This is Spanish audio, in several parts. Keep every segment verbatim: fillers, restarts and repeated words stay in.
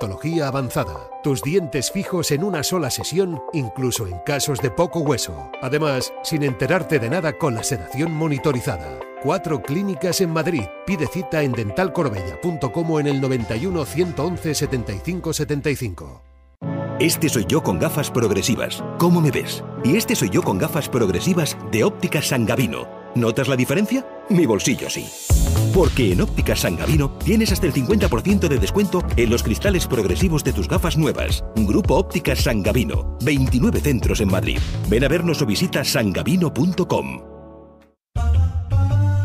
Odontología avanzada. Tus dientes fijos en una sola sesión, incluso en casos de poco hueso. Además, sin enterarte de nada con la sedación monitorizada. Cuatro clínicas en Madrid. Pide cita en dental corbella punto com o en el noventa y uno, ciento once, setenta y cinco, setenta y cinco. Este soy yo con gafas progresivas. ¿Cómo me ves? Y este soy yo con gafas progresivas de Óptica San Gaviño. ¿Notas la diferencia? Mi bolsillo sí. Porque en Óptica San Gaviño tienes hasta el cincuenta por ciento de descuento en los cristales progresivos de tus gafas nuevas. Grupo Óptica San Gaviño, veintinueve centros en Madrid. Ven a vernos o visita san gaviño punto com.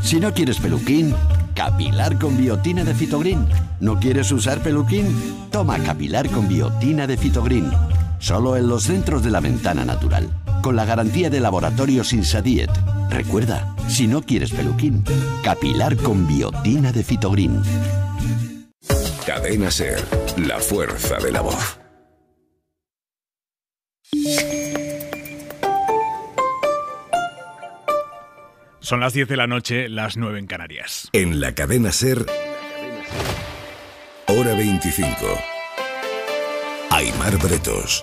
Si no quieres peluquín, capilar con biotina de Fitogreen. ¿No quieres usar peluquín? Toma capilar con biotina de Fitogreen. Solo en los centros de La Ventana Natural. Con la garantía de laboratorios Insadiet. Recuerda, si no quieres peluquín, capilar con biotina de Fitogreen. Cadena Ser, la fuerza de la voz. Son las diez de la noche, las nueve en Canarias. En la Cadena Ser, hora veinticinco. Aimar Bretos.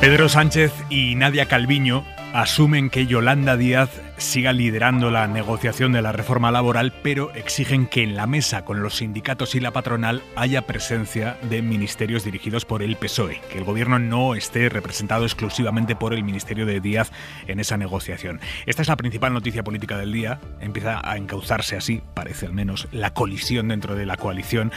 Pedro Sánchez y Nadia Calviño asumen que Yolanda Díaz siga liderando la negociación de la reforma laboral, pero exigen que en la mesa con los sindicatos y la patronal haya presencia de ministerios dirigidos por el P S O E, que el gobierno no esté representado exclusivamente por el ministerio de Díaz en esa negociación. Esta es la principal noticia política del día. Empieza a encauzarse así, parece al menos, la colisión dentro de la coalición.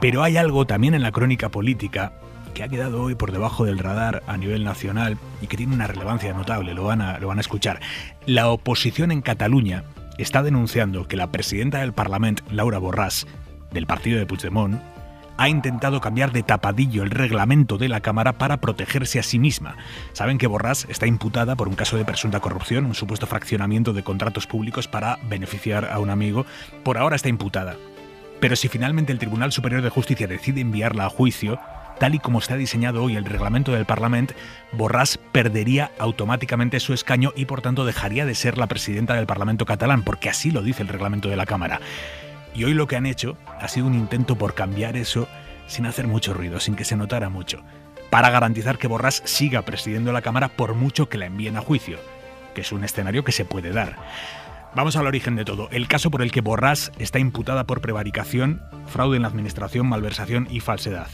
Pero hay algo también en la crónica política que ha quedado hoy por debajo del radar a nivel nacional y que tiene una relevancia notable, lo van a, lo van a escuchar. La oposición en Cataluña está denunciando que la presidenta del Parlament, Laura Borrás, del partido de Puigdemont, ha intentado cambiar de tapadillo el reglamento de la Cámara para protegerse a sí misma. Saben que Borrás está imputada por un caso de presunta corrupción, un supuesto fraccionamiento de contratos públicos para beneficiar a un amigo. Por ahora está imputada. Pero si finalmente el Tribunal Superior de Justicia decide enviarla a juicio, tal y como está diseñado hoy el reglamento del Parlament, Borrás perdería automáticamente su escaño y por tanto dejaría de ser la presidenta del Parlamento catalán, porque así lo dice el reglamento de la Cámara. Y hoy lo que han hecho ha sido un intento por cambiar eso sin hacer mucho ruido, sin que se notara mucho, para garantizar que Borrás siga presidiendo la Cámara por mucho que la envíen a juicio, que es un escenario que se puede dar. Vamos al origen de todo. El caso por el que Borrás está imputada por prevaricación, fraude en la administración, malversación y falsedad.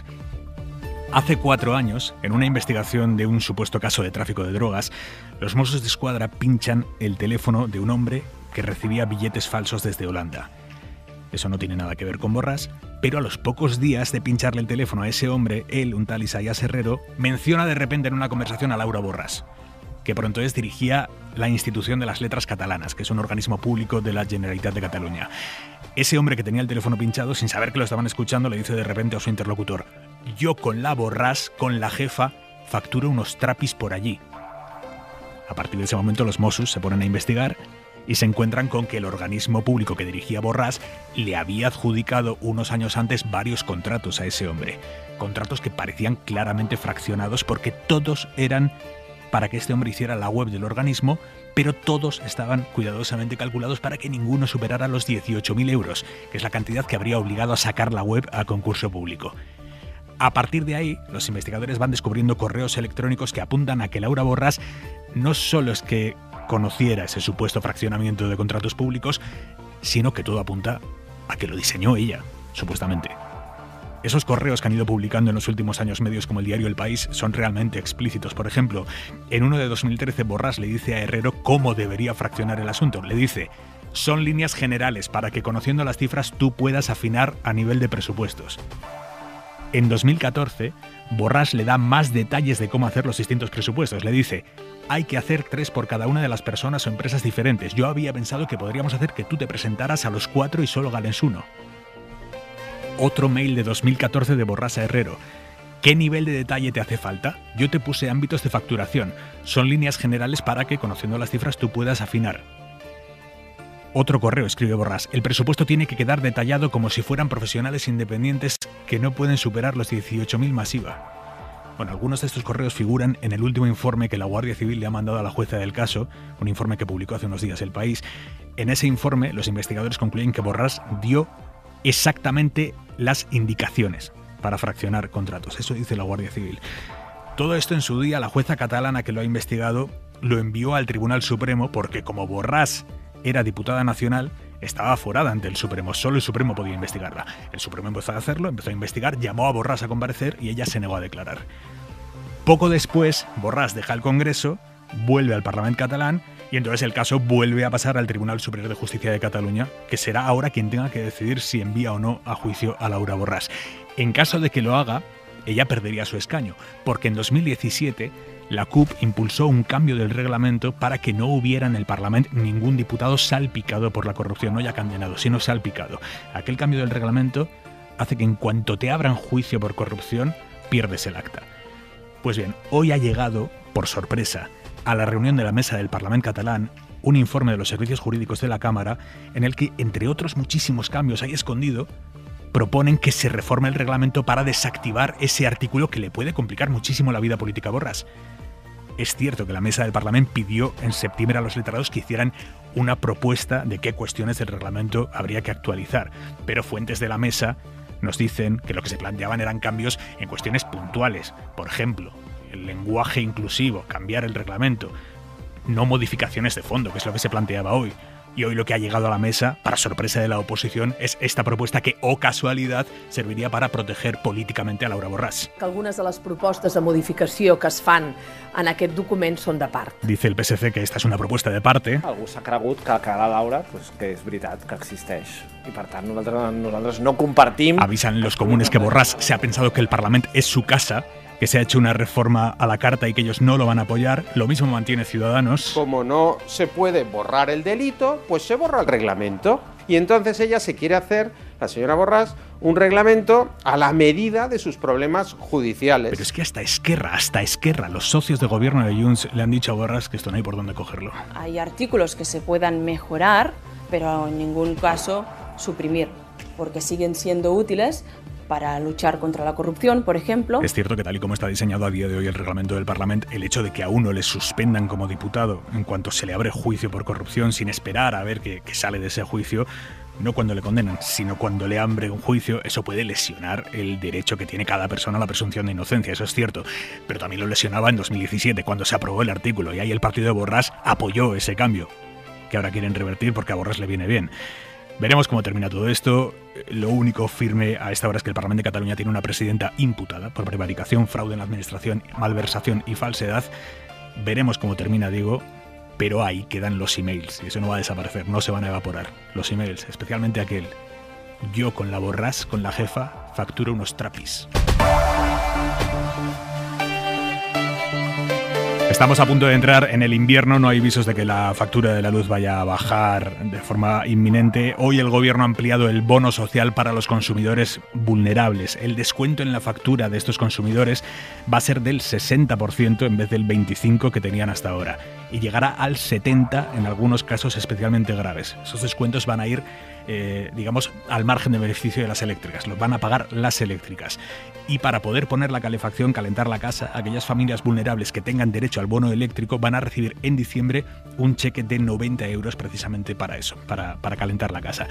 Hace cuatro años, en una investigación de un supuesto caso de tráfico de drogas, los Mossos d'Esquadra pinchan el teléfono de un hombre que recibía billetes falsos desde Holanda. Eso no tiene nada que ver con Borrás, pero a los pocos días de pincharle el teléfono a ese hombre, él, un tal Isaías Herrero, menciona de repente en una conversación a Laura Borrás, que por entonces dirigía la Institución de las Letras Catalanas, que es un organismo público de la Generalitat de Cataluña. Ese hombre que tenía el teléfono pinchado, sin saber que lo estaban escuchando, le dice de repente a su interlocutor: yo con la Borrás, con la jefa, facturo unos trapis por allí. A partir de ese momento los Mossos se ponen a investigar y se encuentran con que el organismo público que dirigía Borrás le había adjudicado unos años antes varios contratos a ese hombre. Contratos que parecían claramente fraccionados porque todos eran para que este hombre hiciera la web del organismo, pero todos estaban cuidadosamente calculados para que ninguno superara los dieciocho mil euros, que es la cantidad que habría obligado a sacar la web a concurso público. A partir de ahí, los investigadores van descubriendo correos electrónicos que apuntan a que Laura Borrás no solo es que conociera ese supuesto fraccionamiento de contratos públicos, sino que todo apunta a que lo diseñó ella, supuestamente. Esos correos que han ido publicando en los últimos años medios como el diario El País son realmente explícitos. Por ejemplo, en uno de dos mil trece, Borrás le dice a Herrero cómo debería fraccionar el asunto. Le dice: son líneas generales para que conociendo las cifras tú puedas afinar a nivel de presupuestos. En dos mil catorce, Borrás le da más detalles de cómo hacer los distintos presupuestos. Le dice: hay que hacer tres por cada una de las personas o empresas diferentes. Yo había pensado que podríamos hacer que tú te presentaras a los cuatro y solo ganes uno. Otro mail de dos mil catorce de Borrás a Herrero. ¿Qué nivel de detalle te hace falta? Yo te puse ámbitos de facturación. Son líneas generales para que, conociendo las cifras, tú puedas afinar. Otro correo, escribe Borrás. El presupuesto tiene que quedar detallado como si fueran profesionales independientes que no pueden superar los dieciocho mil más I V A. Bueno, algunos de estos correos figuran en el último informe que la Guardia Civil le ha mandado a la jueza del caso, un informe que publicó hace unos días El País. En ese informe, los investigadores concluyen que Borrás dio exactamente las indicaciones para fraccionar contratos. Eso dice la Guardia Civil. Todo esto en su día, la jueza catalana que lo ha investigado lo envió al Tribunal Supremo porque, como Borrás era diputada nacional, estaba aforada ante el Supremo. Solo el Supremo podía investigarla. El Supremo empezó a hacerlo, empezó a investigar, llamó a Borrás a comparecer y ella se negó a declarar. Poco después, Borrás deja el Congreso, vuelve al Parlamento catalán y entonces el caso vuelve a pasar al Tribunal Superior de Justicia de Cataluña, que será ahora quien tenga que decidir si envía o no a juicio a Laura Borrás. En caso de que lo haga, ella perdería su escaño, porque en dos mil diecisiete la C U P impulsó un cambio del reglamento para que no hubiera en el Parlamento ningún diputado salpicado por la corrupción, no ya condenado, sino salpicado. Aquel cambio del reglamento hace que en cuanto te abran juicio por corrupción, pierdes el acta. Pues bien, hoy ha llegado, por sorpresa, a la reunión de la mesa del Parlamento catalán un informe de los servicios jurídicos de la Cámara en el que, entre otros muchísimos cambios ahí escondido, proponen que se reforme el reglamento para desactivar ese artículo que le puede complicar muchísimo la vida política a Borrás. Es cierto que la mesa del Parlamento pidió en septiembre a los letrados que hicieran una propuesta de qué cuestiones del reglamento habría que actualizar, pero fuentes de la mesa nos dicen que lo que se planteaban eran cambios en cuestiones puntuales, por ejemplo, el lenguaje inclusivo, cambiar el reglamento, no modificaciones de fondo, que es lo que se planteaba hoy. Y hoy lo que ha llegado a la mesa, para sorpresa de la oposición, es esta propuesta que, o oh casualidad, serviría para proteger políticamente a Laura Borràs. Que algunes de les propostes de modificació que es fan en aquest document són de part. Dice el P S C que esta es una propuesta de parte. Algú s'ha cregut que el que la Laura, pues, que és veritat, que existeix. I per tant, nosaltres, nosaltres no compartim... Avisan los comunes que Borràs se ha pensado que el Parlament es su casa, que se ha hecho una reforma a la carta y que ellos no lo van a apoyar. Lo mismo mantiene Ciudadanos. Como no se puede borrar el delito, pues se borra el reglamento. Y entonces ella se quiere hacer, la señora Borràs, un reglamento a la medida de sus problemas judiciales. Pero es que hasta Esquerra, hasta Esquerra, los socios de gobierno de Junts le han dicho a Borràs que esto no hay por dónde cogerlo. Hay artículos que se puedan mejorar, pero en ningún caso suprimir, porque siguen siendo útiles para luchar contra la corrupción, por ejemplo. Es cierto que tal y como está diseñado a día de hoy el reglamento del Parlamento, el hecho de que a uno le suspendan como diputado en cuanto se le abre juicio por corrupción sin esperar a ver que, que sale de ese juicio, no cuando le condenan, sino cuando le abren un juicio, eso puede lesionar el derecho que tiene cada persona a la presunción de inocencia, eso es cierto. Pero también lo lesionaba en dos mil diecisiete, cuando se aprobó el artículo, y ahí el partido de Borràs apoyó ese cambio, que ahora quieren revertir porque a Borràs le viene bien. Veremos cómo termina todo esto. Lo único firme a esta hora es que el Parlamento de Cataluña tiene una presidenta imputada por prevaricación, fraude en la administración, malversación y falsedad. Veremos cómo termina, digo, pero ahí quedan los emails. Y eso no va a desaparecer, no se van a evaporar. Los emails, especialmente aquel. Yo con la Borràs, con la jefa, facturo unos trapis. Estamos a punto de entrar en el invierno, no hay visos de que la factura de la luz vaya a bajar de forma inminente. Hoy el gobierno ha ampliado el bono social para los consumidores vulnerables. El descuento en la factura de estos consumidores va a ser del sesenta por ciento en vez del veinticinco por ciento que tenían hasta ahora y llegará al setenta por ciento en algunos casos especialmente graves. Esos descuentos van a ir, eh, digamos, al margen de beneficio de las eléctricas, los van a pagar las eléctricas. Y para poder poner la calefacción, calentar la casa, aquellas familias vulnerables que tengan derecho al bono eléctrico van a recibir en diciembre un cheque de noventa euros precisamente para eso, para, para calentar la casa.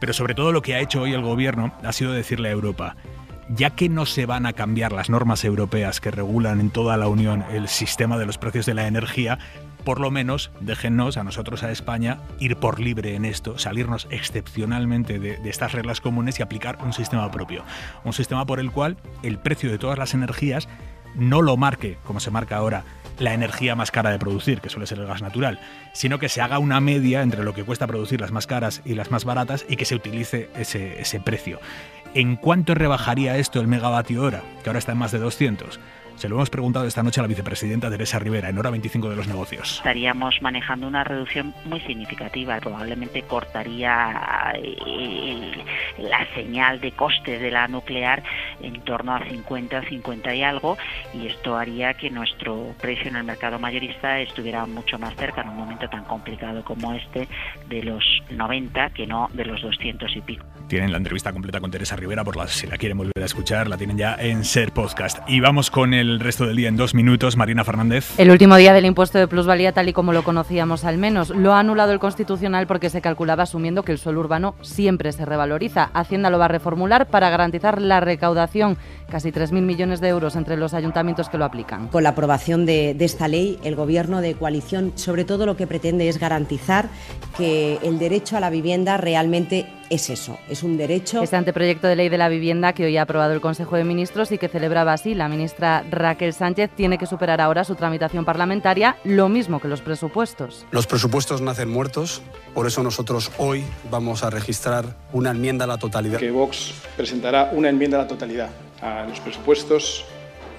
Pero sobre todo lo que ha hecho hoy el gobierno ha sido decirle a Europa, ya que no se van a cambiar las normas europeas que regulan en toda la Unión el sistema de los precios de la energía, por lo menos déjennos a nosotros, a España, ir por libre en esto, salirnos excepcionalmente de, de estas reglas comunes y aplicar un sistema propio. Un sistema por el cual el precio de todas las energías no lo marque, como se marca ahora, la energía más cara de producir, que suele ser el gas natural, sino que se haga una media entre lo que cuesta producir las más caras y las más baratas y que se utilice ese, ese precio. ¿En cuánto rebajaría esto el megavatio hora, que ahora está en más de doscientos? Se lo hemos preguntado esta noche a la vicepresidenta Teresa Rivera, en Hora veinticinco de los Negocios. Estaríamos manejando una reducción muy significativa, probablemente cortaría el, la señal de coste de la nuclear en torno a cincuenta, cincuenta y algo, y esto haría que nuestro precio en el mercado mayorista estuviera mucho más cerca en un momento tan complicado como este de los noventa que no de los doscientos y pico. Tienen la entrevista completa con Teresa Rivera, por la, si la quieren volver a escuchar, la tienen ya en Ser Podcast. Y vamos con el resto del día en dos minutos. Marina Fernández. El último día del impuesto de plusvalía, tal y como lo conocíamos al menos, lo ha anulado el Constitucional porque se calculaba asumiendo que el suelo urbano siempre se revaloriza. Hacienda lo va a reformular para garantizar la recaudación, casi tres mil millones de euros entre los ayuntamientos que lo aplican. Con la aprobación de, de esta ley, el Gobierno de coalición sobre todo lo que pretende es garantizar que el derecho a la vivienda realmente es eso, es un derecho. Este anteproyecto de ley de la vivienda que hoy ha aprobado el Consejo de Ministros y que celebraba así la ministra Raquel Sánchez tiene que superar ahora su tramitación parlamentaria, lo mismo que los presupuestos. Los presupuestos nacen muertos, por eso nosotros hoy vamos a registrar una enmienda a la totalidad. Que Vox presentará una enmienda a la totalidad a los presupuestos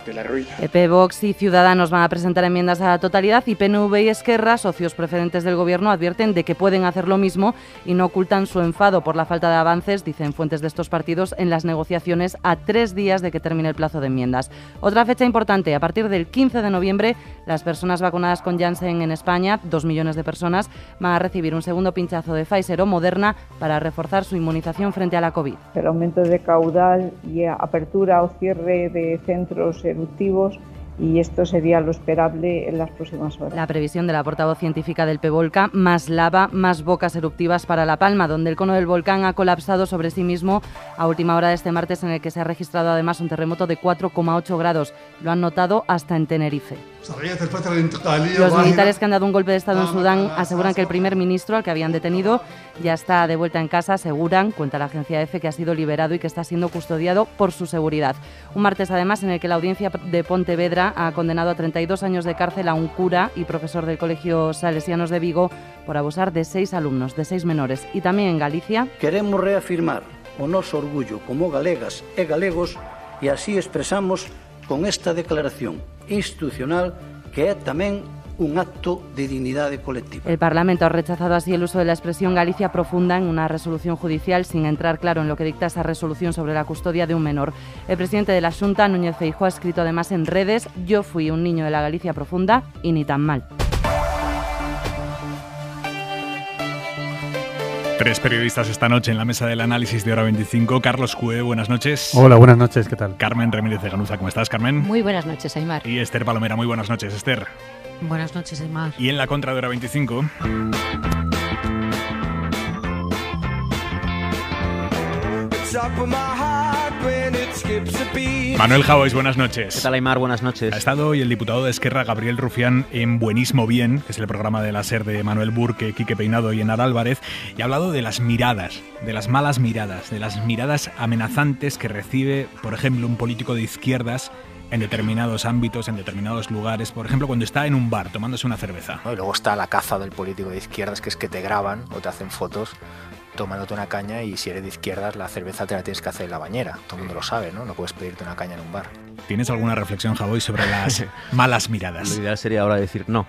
de la ruina. E P, Vox y Ciudadanos van a presentar enmiendas a la totalidad y P N V y Esquerra, socios preferentes del Gobierno, advierten de que pueden hacer lo mismo y no ocultan su enfado por la falta de avances, dicen fuentes de estos partidos, en las negociaciones a tres días de que termine el plazo de enmiendas. Otra fecha importante, a partir del quince de noviembre, las personas vacunadas con Janssen en España, dos millones de personas, van a recibir un segundo pinchazo de Pfizer o Moderna para reforzar su inmunización frente a la COVID. El aumento de caudal y apertura o cierre de centros productivos, y esto sería lo esperable en las próximas horas. La previsión de la portavoz científica del P-Volca, más lava, más bocas eruptivas para La Palma, donde el cono del volcán ha colapsado sobre sí mismo a última hora de este martes, en el que se ha registrado además un terremoto de cuatro coma ocho grados. Lo han notado hasta en Tenerife. Los militares que han dado un golpe de Estado en Sudán aseguran que el primer ministro, al que habían detenido, ya está de vuelta en casa. Aseguran, cuenta la agencia EFE, que ha sido liberado y que está siendo custodiado por su seguridad. Un martes, además, en el que la audiencia de Pontevedra ha condenado a treinta y dos años de cárcel a un cura y profesor del Colegio Salesianos de Vigo por abusar de seis alumnos, de seis menores. Y también en Galicia. Queremos reafirmar o noso orgullo como galegas e galegos y así expresamos con esta declaración institucional que é tamén un acto de dignidad colectiva. El Parlamento ha rechazado así el uso de la expresión Galicia profunda en una resolución judicial, sin entrar claro en lo que dicta esa resolución sobre la custodia de un menor. El presidente de la Xunta, Núñez Feijóo, ha escrito además en redes: "Yo fui un niño de la Galicia profunda y ni tan mal". Tres periodistas esta noche en la mesa del análisis de Hora veinticinco. Carlos Cue, buenas noches. Hola, buenas noches, ¿qué tal? Carmen Ramírez de Ganuza, ¿cómo estás, Carmen? Muy buenas noches, Aimar. Y Esther Palomera, muy buenas noches, Esther. Buenas noches, Aimar. Y en la contra de Hora veinticinco... Manuel Javois, buenas noches. ¿Qué tal, Aimar? Buenas noches. Ha estado hoy el diputado de Esquerra, Gabriel Rufián, en Buenismo Bien, que es el programa de la SER de Manuel Burke, Quique Peinado y Enar Álvarez, y ha hablado de las miradas, de las malas miradas, de las miradas amenazantes que recibe, por ejemplo, un político de izquierdas en determinados ámbitos, en determinados lugares, por ejemplo, cuando está en un bar tomándose una cerveza. Y luego está la caza del político de izquierdas, que es que te graban o te hacen fotos tomándote una caña, y si eres de izquierdas la cerveza te la tienes que hacer en la bañera. Todo el mundo lo sabe, ¿no? No puedes pedirte una caña en un bar. ¿Tienes alguna reflexión, Javois, sobre las malas miradas? Lo ideal sería ahora decir no.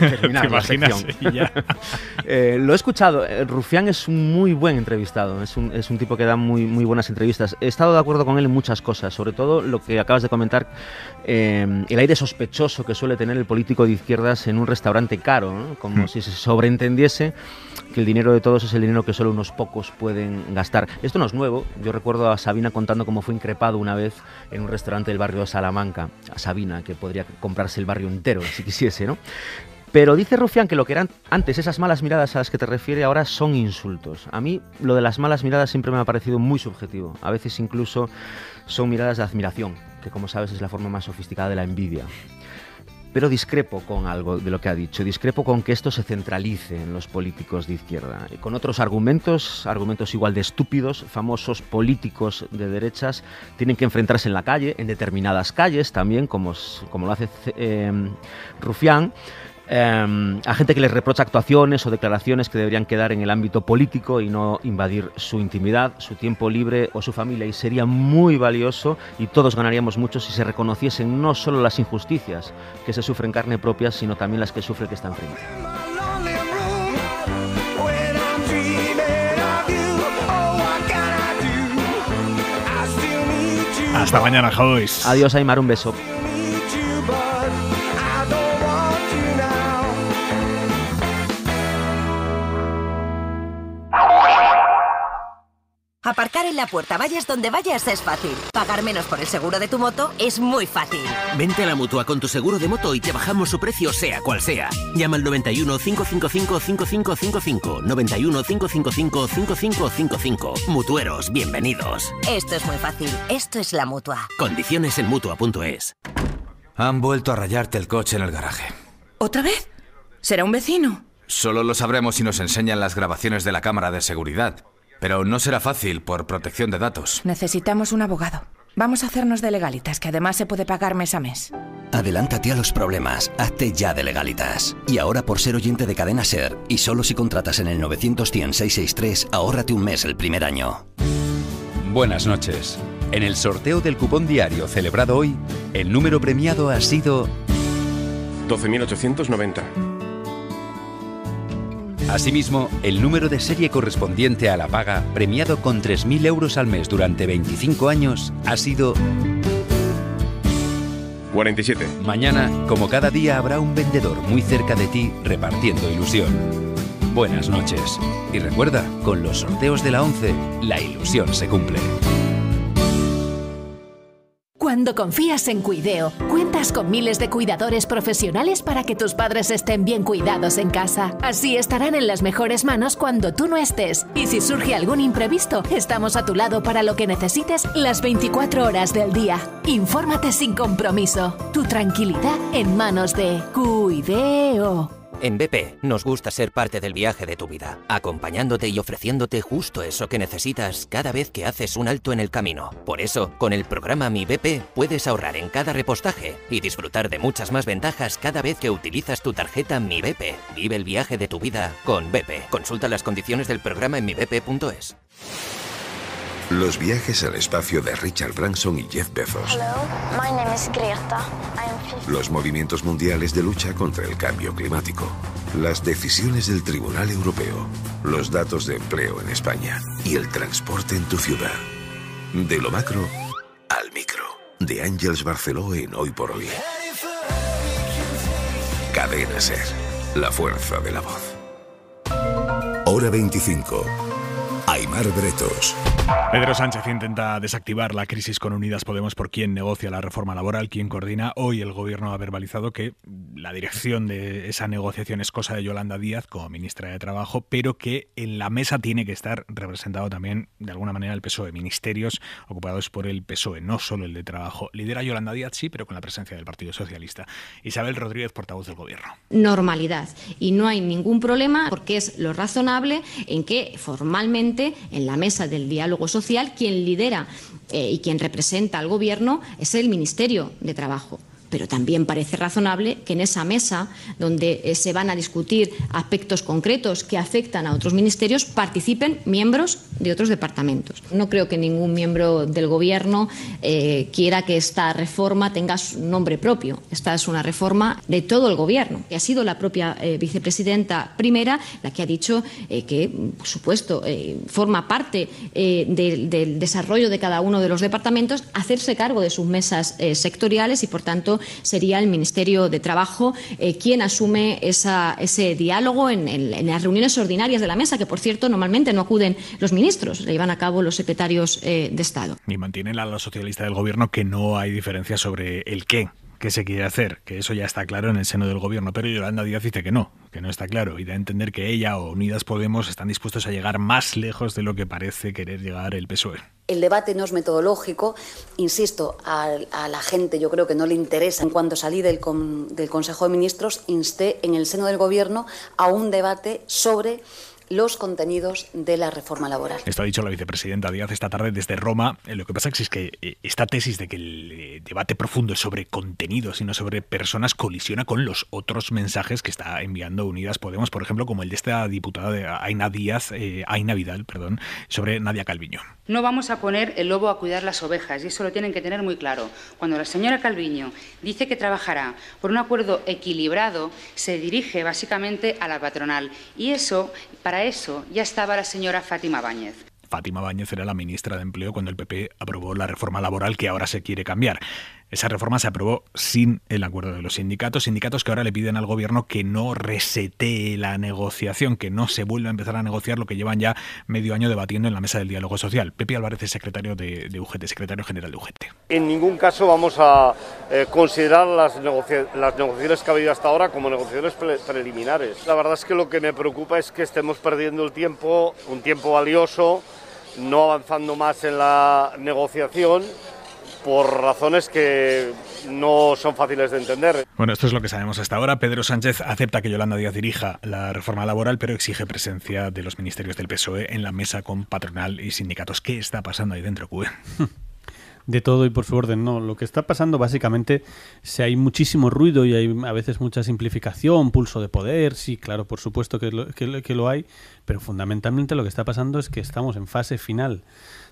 ¿Te imaginas? Ya. eh, lo he escuchado. Rufián es un muy buen entrevistado. Es un, es un tipo que da muy, muy buenas entrevistas. He estado de acuerdo con él en muchas cosas, sobre todo lo que acabas de comentar, eh, el aire sospechoso que suele tener el político de izquierdas en un restaurante caro, ¿no? Como mm. si se sobreentendiese que el dinero de todos es el dinero que solo unos pocos pueden gastar. Esto no es nuevo. Yo recuerdo a Sabina contando cómo fue increpado una vez en un restaurante del barrio de Salamanca. A Sabina, que podría comprarse el barrio entero si quisiese, ¿no? Pero dice Rufián que lo que eran antes esas malas miradas a las que te refieres ahora son insultos. A mí lo de las malas miradas siempre me ha parecido muy subjetivo. A veces incluso son miradas de admiración, que como sabes es la forma más sofisticada de la envidia. Pero discrepo con algo de lo que ha dicho, discrepo con que esto se centralice en los políticos de izquierda. Y con otros argumentos, argumentos igual de estúpidos, famosos políticos de derechas tienen que enfrentarse en la calle, en determinadas calles también, como, como lo hace eh, Rufián, eh, a gente que les reprocha actuaciones o declaraciones que deberían quedar en el ámbito político y no invadir su intimidad, su tiempo libre o su familia. Y sería muy valioso, y todos ganaríamos mucho, si se reconociesen no solo las injusticias que se sufren carne propia, sino también las que sufre el que está enfrente. Hasta mañana, Javois. Adiós, Aimar, un beso. la puerta, vayas donde vayas, es fácil. Pagar menos por el seguro de tu moto es muy fácil. Vente a la Mutua con tu seguro de moto y te bajamos su precio, sea cual sea. Llama al noventa y uno, cinco cinco cinco, cinco cinco cinco cinco, noventa y uno, cinco cinco cinco, cinco cinco cinco cinco. Mutueros, bienvenidos. Esto es muy fácil, esto es la Mutua. Condiciones en Mutua punto es. Han vuelto a rayarte el coche en el garaje. ¿Otra vez? ¿Será un vecino? Solo lo sabremos si nos enseñan las grabaciones de la cámara de seguridad. Pero no será fácil por protección de datos. Necesitamos un abogado. Vamos a hacernos de Legalitas, que además se puede pagar mes a mes. Adelántate a los problemas. Hazte ya de Legalitas. Y ahora, por ser oyente de Cadena Ser, y solo si contratas en el nueve cero cero, uno cero cero, seis seis tres, ahórrate un mes el primer año. Buenas noches. En el sorteo del cupón diario celebrado hoy, el número premiado ha sido... doce mil ochocientos noventa. Asimismo, el número de serie correspondiente a la paga, premiado con tres mil euros al mes durante veinticinco años, ha sido... cuarenta y siete. Mañana, como cada día, habrá un vendedor muy cerca de ti repartiendo ilusión. Buenas noches. Y recuerda, con los sorteos de la once, la ilusión se cumple. Cuando confías en Cuideo, cuentas con miles de cuidadores profesionales para que tus padres estén bien cuidados en casa. Así estarán en las mejores manos cuando tú no estés. Y si surge algún imprevisto, estamos a tu lado para lo que necesites las veinticuatro horas del día. Infórmate sin compromiso. Tu tranquilidad en manos de Cuideo. En B P nos gusta ser parte del viaje de tu vida, acompañándote y ofreciéndote justo eso que necesitas cada vez que haces un alto en el camino. Por eso, con el programa Mi B P puedes ahorrar en cada repostaje y disfrutar de muchas más ventajas cada vez que utilizas tu tarjeta Mi B P. Vive el viaje de tu vida con B P. Consulta las condiciones del programa en mi b p punto es. Los viajes al espacio de Richard Branson y Jeff Bezos. Hello, my name is Greta. I'm... Los movimientos mundiales de lucha contra el cambio climático. Las decisiones del Tribunal Europeo. Los datos de empleo en España. Y el transporte en tu ciudad. De lo macro al micro. De Ángels Barceló en Hoy por Hoy. Cadena Ser. La fuerza de la voz. Hora veinticinco. Aimar Bretos. Pedro Sánchez intenta desactivar la crisis con Unidas Podemos por quien negocia la reforma laboral, quien coordina. Hoy el gobierno ha verbalizado que la dirección de esa negociación es cosa de Yolanda Díaz como ministra de Trabajo, pero que en la mesa tiene que estar representado también de alguna manera el P S O E, ministerios ocupados por el P S O E, no solo el de Trabajo. Lidera Yolanda Díaz, sí, pero con la presencia del Partido Socialista. Isabel Rodríguez, portavoz del gobierno. Normalidad. Y no hay ningún problema porque es lo razonable en que formalmente en la mesa del diálogo social quien lidera eh, y quien representa al gobierno es el Ministerio de Trabajo. Pero también parece razonable que en esa mesa, donde eh, se van a discutir aspectos concretos que afectan a otros ministerios, participen miembros de otros departamentos. No creo que ningún miembro del Gobierno eh, quiera que esta reforma tenga su nombre propio. Esta es una reforma de todo el Gobierno. Ha sido la propia eh, vicepresidenta primera la que ha dicho eh, que, por supuesto, eh, forma parte eh, de, del desarrollo de cada uno de los departamentos, hacerse cargo de sus mesas eh, sectoriales y, por tanto, sería el Ministerio de Trabajo eh, quien asume esa, ese diálogo en, en, en las reuniones ordinarias de la mesa, que por cierto normalmente no acuden los ministros, le llevan a cabo los secretarios eh, de Estado. Y mantienen a la socialista del Gobierno que no hay diferencia sobre el qué, qué se quiere hacer, que eso ya está claro en el seno del Gobierno, pero Yolanda Díaz dice que no, que no está claro, y da a entender que ella o Unidas Podemos están dispuestos a llegar más lejos de lo que parece querer llegar el P S O E. El debate no es metodológico, insisto, a, a la gente yo creo que no le interesa. En cuanto salí del, con, del Consejo de Ministros, insté en el seno del Gobierno a un debate sobre los contenidos de la reforma laboral. Esto ha dicho la vicepresidenta Díaz esta tarde desde Roma. Lo que pasa es que esta tesis de que el debate profundo es sobre contenidos y no sobre personas colisiona con los otros mensajes que está enviando Unidas Podemos, por ejemplo, como el de esta diputada de Aina Díaz, eh, Aina Vidal, perdón, sobre Nadia Calviño. No vamos a poner el lobo a cuidar las ovejas, y eso lo tienen que tener muy claro. Cuando la señora Calviño dice que trabajará por un acuerdo equilibrado, se dirige básicamente a la patronal, y eso, para Para eso ya estaba la señora Fátima Báñez. Fátima Báñez era la ministra de Empleo cuando el P P aprobó la reforma laboral que ahora se quiere cambiar. Esa reforma se aprobó sin el acuerdo de los sindicatos, sindicatos que ahora le piden al gobierno que no resetee la negociación, que no se vuelva a empezar a negociar lo que llevan ya medio año debatiendo en la mesa del diálogo social. Pepi Álvarez es secretario de, de U G T, secretario general de U G T. En ningún caso vamos a eh, considerar las, negocia las negociaciones que ha habido hasta ahora como negociaciones pre preliminares. La verdad es que lo que me preocupa es que estemos perdiendo el tiempo, un tiempo valioso, no avanzando más en la negociación, por razones que no son fáciles de entender. Bueno, esto es lo que sabemos hasta ahora. Pedro Sánchez acepta que Yolanda Díaz dirija la reforma laboral, pero exige presencia de los ministerios del P S O E en la mesa con patronal y sindicatos. ¿Qué está pasando ahí dentro, Cue? De todo y por su orden, no. Lo que está pasando básicamente, si hay muchísimo ruido y hay a veces mucha simplificación, pulso de poder, sí, claro, por supuesto que lo, que, que lo hay, pero fundamentalmente lo que está pasando es que estamos en fase final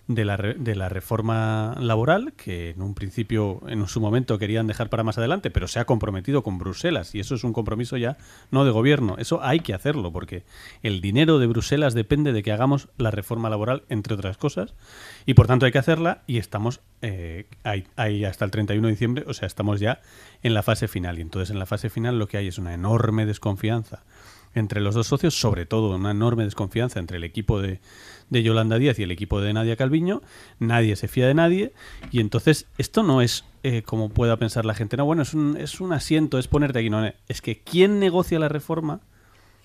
de la, de la reforma laboral, que en un principio, en su momento, querían dejar para más adelante, pero se ha comprometido con Bruselas, y eso es un compromiso ya no de gobierno, eso hay que hacerlo, porque el dinero de Bruselas depende de que hagamos la reforma laboral, entre otras cosas, y por tanto hay que hacerla, y estamos eh, ahí, ahí hasta el treinta y uno de diciembre, o sea, estamos ya en la fase final, y entonces en la fase final lo que hay es una enorme desconfianza entre los dos socios, sobre todo una enorme desconfianza entre el equipo de, de Yolanda Díaz y el equipo de Nadia Calviño. Nadie se fía de nadie y entonces esto no es eh, como pueda pensar la gente. No, bueno, es un, es un asiento, es ponerte aquí. No, es que quien negocia la reforma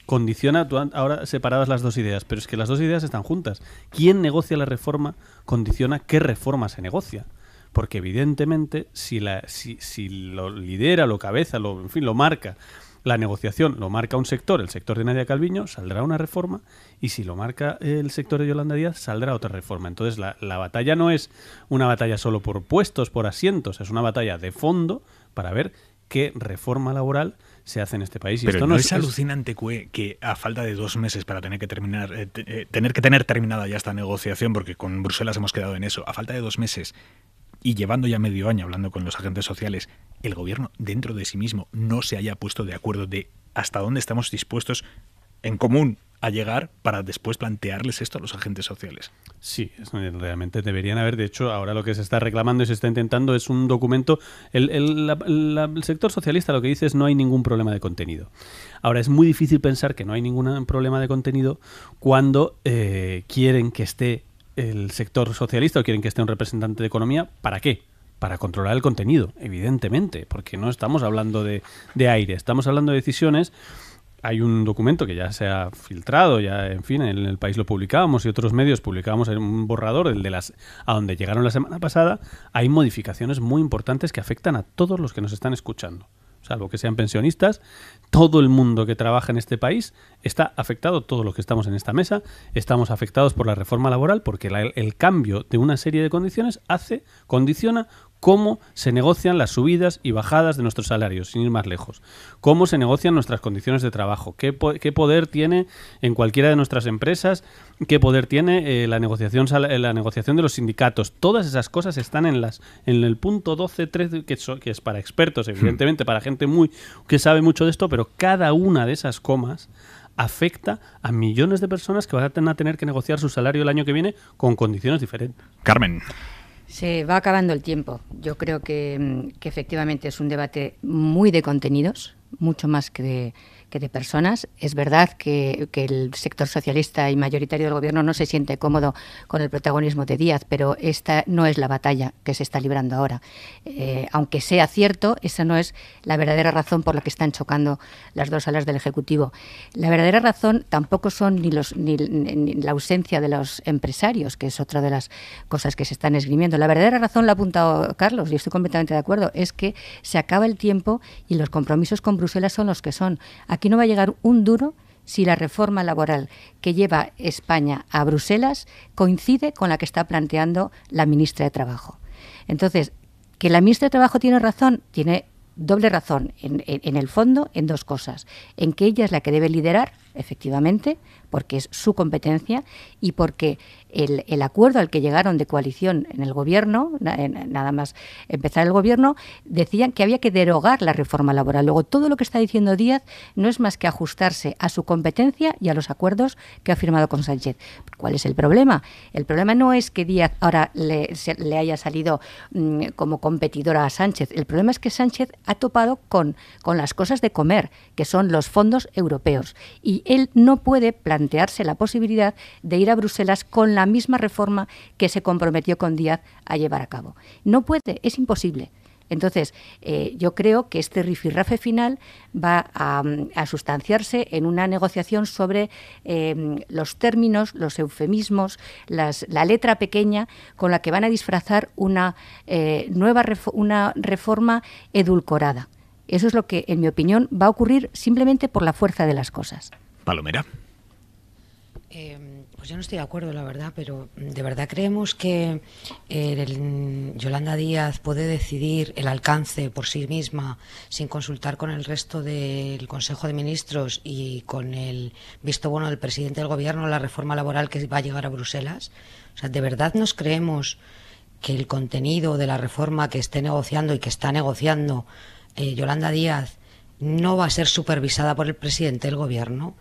condiciona, tú ahora separadas las dos ideas, pero es que las dos ideas están juntas. Quien negocia la reforma condiciona qué reforma se negocia. Porque evidentemente si, la, si, si lo lidera, lo cabeza, lo, en fin, lo marca... La negociación lo marca un sector, el sector de Nadia Calviño, saldrá una reforma y si lo marca el sector de Yolanda Díaz, saldrá otra reforma. Entonces la, la batalla no es una batalla solo por puestos, por asientos, es una batalla de fondo para ver qué reforma laboral se hace en este país. Y pero esto no, no es, es alucinante, Cue, que a falta de dos meses para tener que terminar eh, eh, tener que tener terminada ya esta negociación, porque con Bruselas hemos quedado en eso, a falta de dos meses y llevando ya medio año hablando con los agentes sociales, el gobierno dentro de sí mismo no se haya puesto de acuerdo de hasta dónde estamos dispuestos en común a llegar para después plantearles esto a los agentes sociales. Sí, realmente deberían haber. De hecho, ahora lo que se está reclamando y se está intentando es un documento. El, el, la, la, el sector socialista lo que dice es no hay ningún problema de contenido. Ahora, es muy difícil pensar que no hay ningún problema de contenido cuando eh, quieren que esté el sector socialista o quieren que esté un representante de economía. ¿Para qué? Para controlar el contenido, evidentemente, porque no estamos hablando de, de aire, estamos hablando de decisiones. Hay un documento que ya se ha filtrado, ya en fin, en El País lo publicábamos y otros medios publicábamos un borrador, el de las a donde llegaron la semana pasada. Hay modificaciones muy importantes que afectan a todos los que nos están escuchando. Salvo que sean pensionistas, todo el mundo que trabaja en este país está afectado, todos los que estamos en esta mesa, estamos afectados por la reforma laboral porque la, el cambio de una serie de condiciones hace, condiciona cómo se negocian las subidas y bajadas de nuestros salarios, sin ir más lejos. Cómo se negocian nuestras condiciones de trabajo. Qué, po qué poder tiene en cualquiera de nuestras empresas, qué poder tiene eh, la negociación la negociación de los sindicatos. Todas esas cosas están en las en el punto doce punto tres, que, so que es para expertos, evidentemente, para gente muy que sabe mucho de esto, pero cada una de esas comas afecta a millones de personas que van a tener que negociar su salario el año que viene con condiciones diferentes. Carmen. Se va acabando el tiempo. Yo creo que, que efectivamente es un debate muy de contenidos, mucho más que de, que de personas. Es verdad que, que el sector socialista y mayoritario del gobierno no se siente cómodo con el protagonismo de Díaz, pero esta no es la batalla que se está librando ahora. Eh, aunque sea cierto, esa no es la verdadera razón por la que están chocando las dos alas del Ejecutivo. La verdadera razón tampoco son ni, los, ni, ni la ausencia de los empresarios, que es otra de las cosas que se están esgrimiendo. La verdadera razón la ha apuntado Carlos, y estoy completamente de acuerdo, es que se acaba el tiempo y los compromisos con Bruselas son los que son. Aquí no va a llegar un duro si la reforma laboral que lleva España a Bruselas coincide con la que está planteando la ministra de Trabajo. Entonces, que la ministra de Trabajo tiene razón, tiene doble razón, en, en, en el fondo, en dos cosas. En que ella es la que debe liderar, efectivamente, porque es su competencia y porque el, el acuerdo al que llegaron de coalición en el gobierno, nada más empezar el gobierno, decían que había que derogar la reforma laboral. Luego, todo lo que está diciendo Díaz no es más que ajustarse a su competencia y a los acuerdos que ha firmado con Sánchez. ¿Cuál es el problema? El problema no es que Díaz ahora le, se, le haya salido mmm, como competidora a Sánchez. El problema es que Sánchez ha topado con, con las cosas de comer, que son los fondos europeos. Y él no puede plantearse la posibilidad de ir a Bruselas con la misma reforma que se comprometió con Díaz a llevar a cabo. No puede, es imposible. Entonces, eh, yo creo que este rifirrafe final va a, a sustanciarse en una negociación sobre eh, los términos, los eufemismos, las, la letra pequeña con la que van a disfrazar una eh, nueva ref- una reforma edulcorada. Eso es lo que, en mi opinión, va a ocurrir simplemente por la fuerza de las cosas. Palomera. Eh... Pues yo no estoy de acuerdo, la verdad, pero ¿de verdad creemos que eh, el, Yolanda Díaz puede decidir el alcance por sí misma sin consultar con el resto del Consejo de Ministros y con el visto bueno del presidente del Gobierno la reforma laboral que va a llegar a Bruselas? O sea, ¿de verdad nos creemos que el contenido de la reforma que esté negociando y que está negociando eh, Yolanda Díaz no va a ser supervisada por el presidente del Gobierno?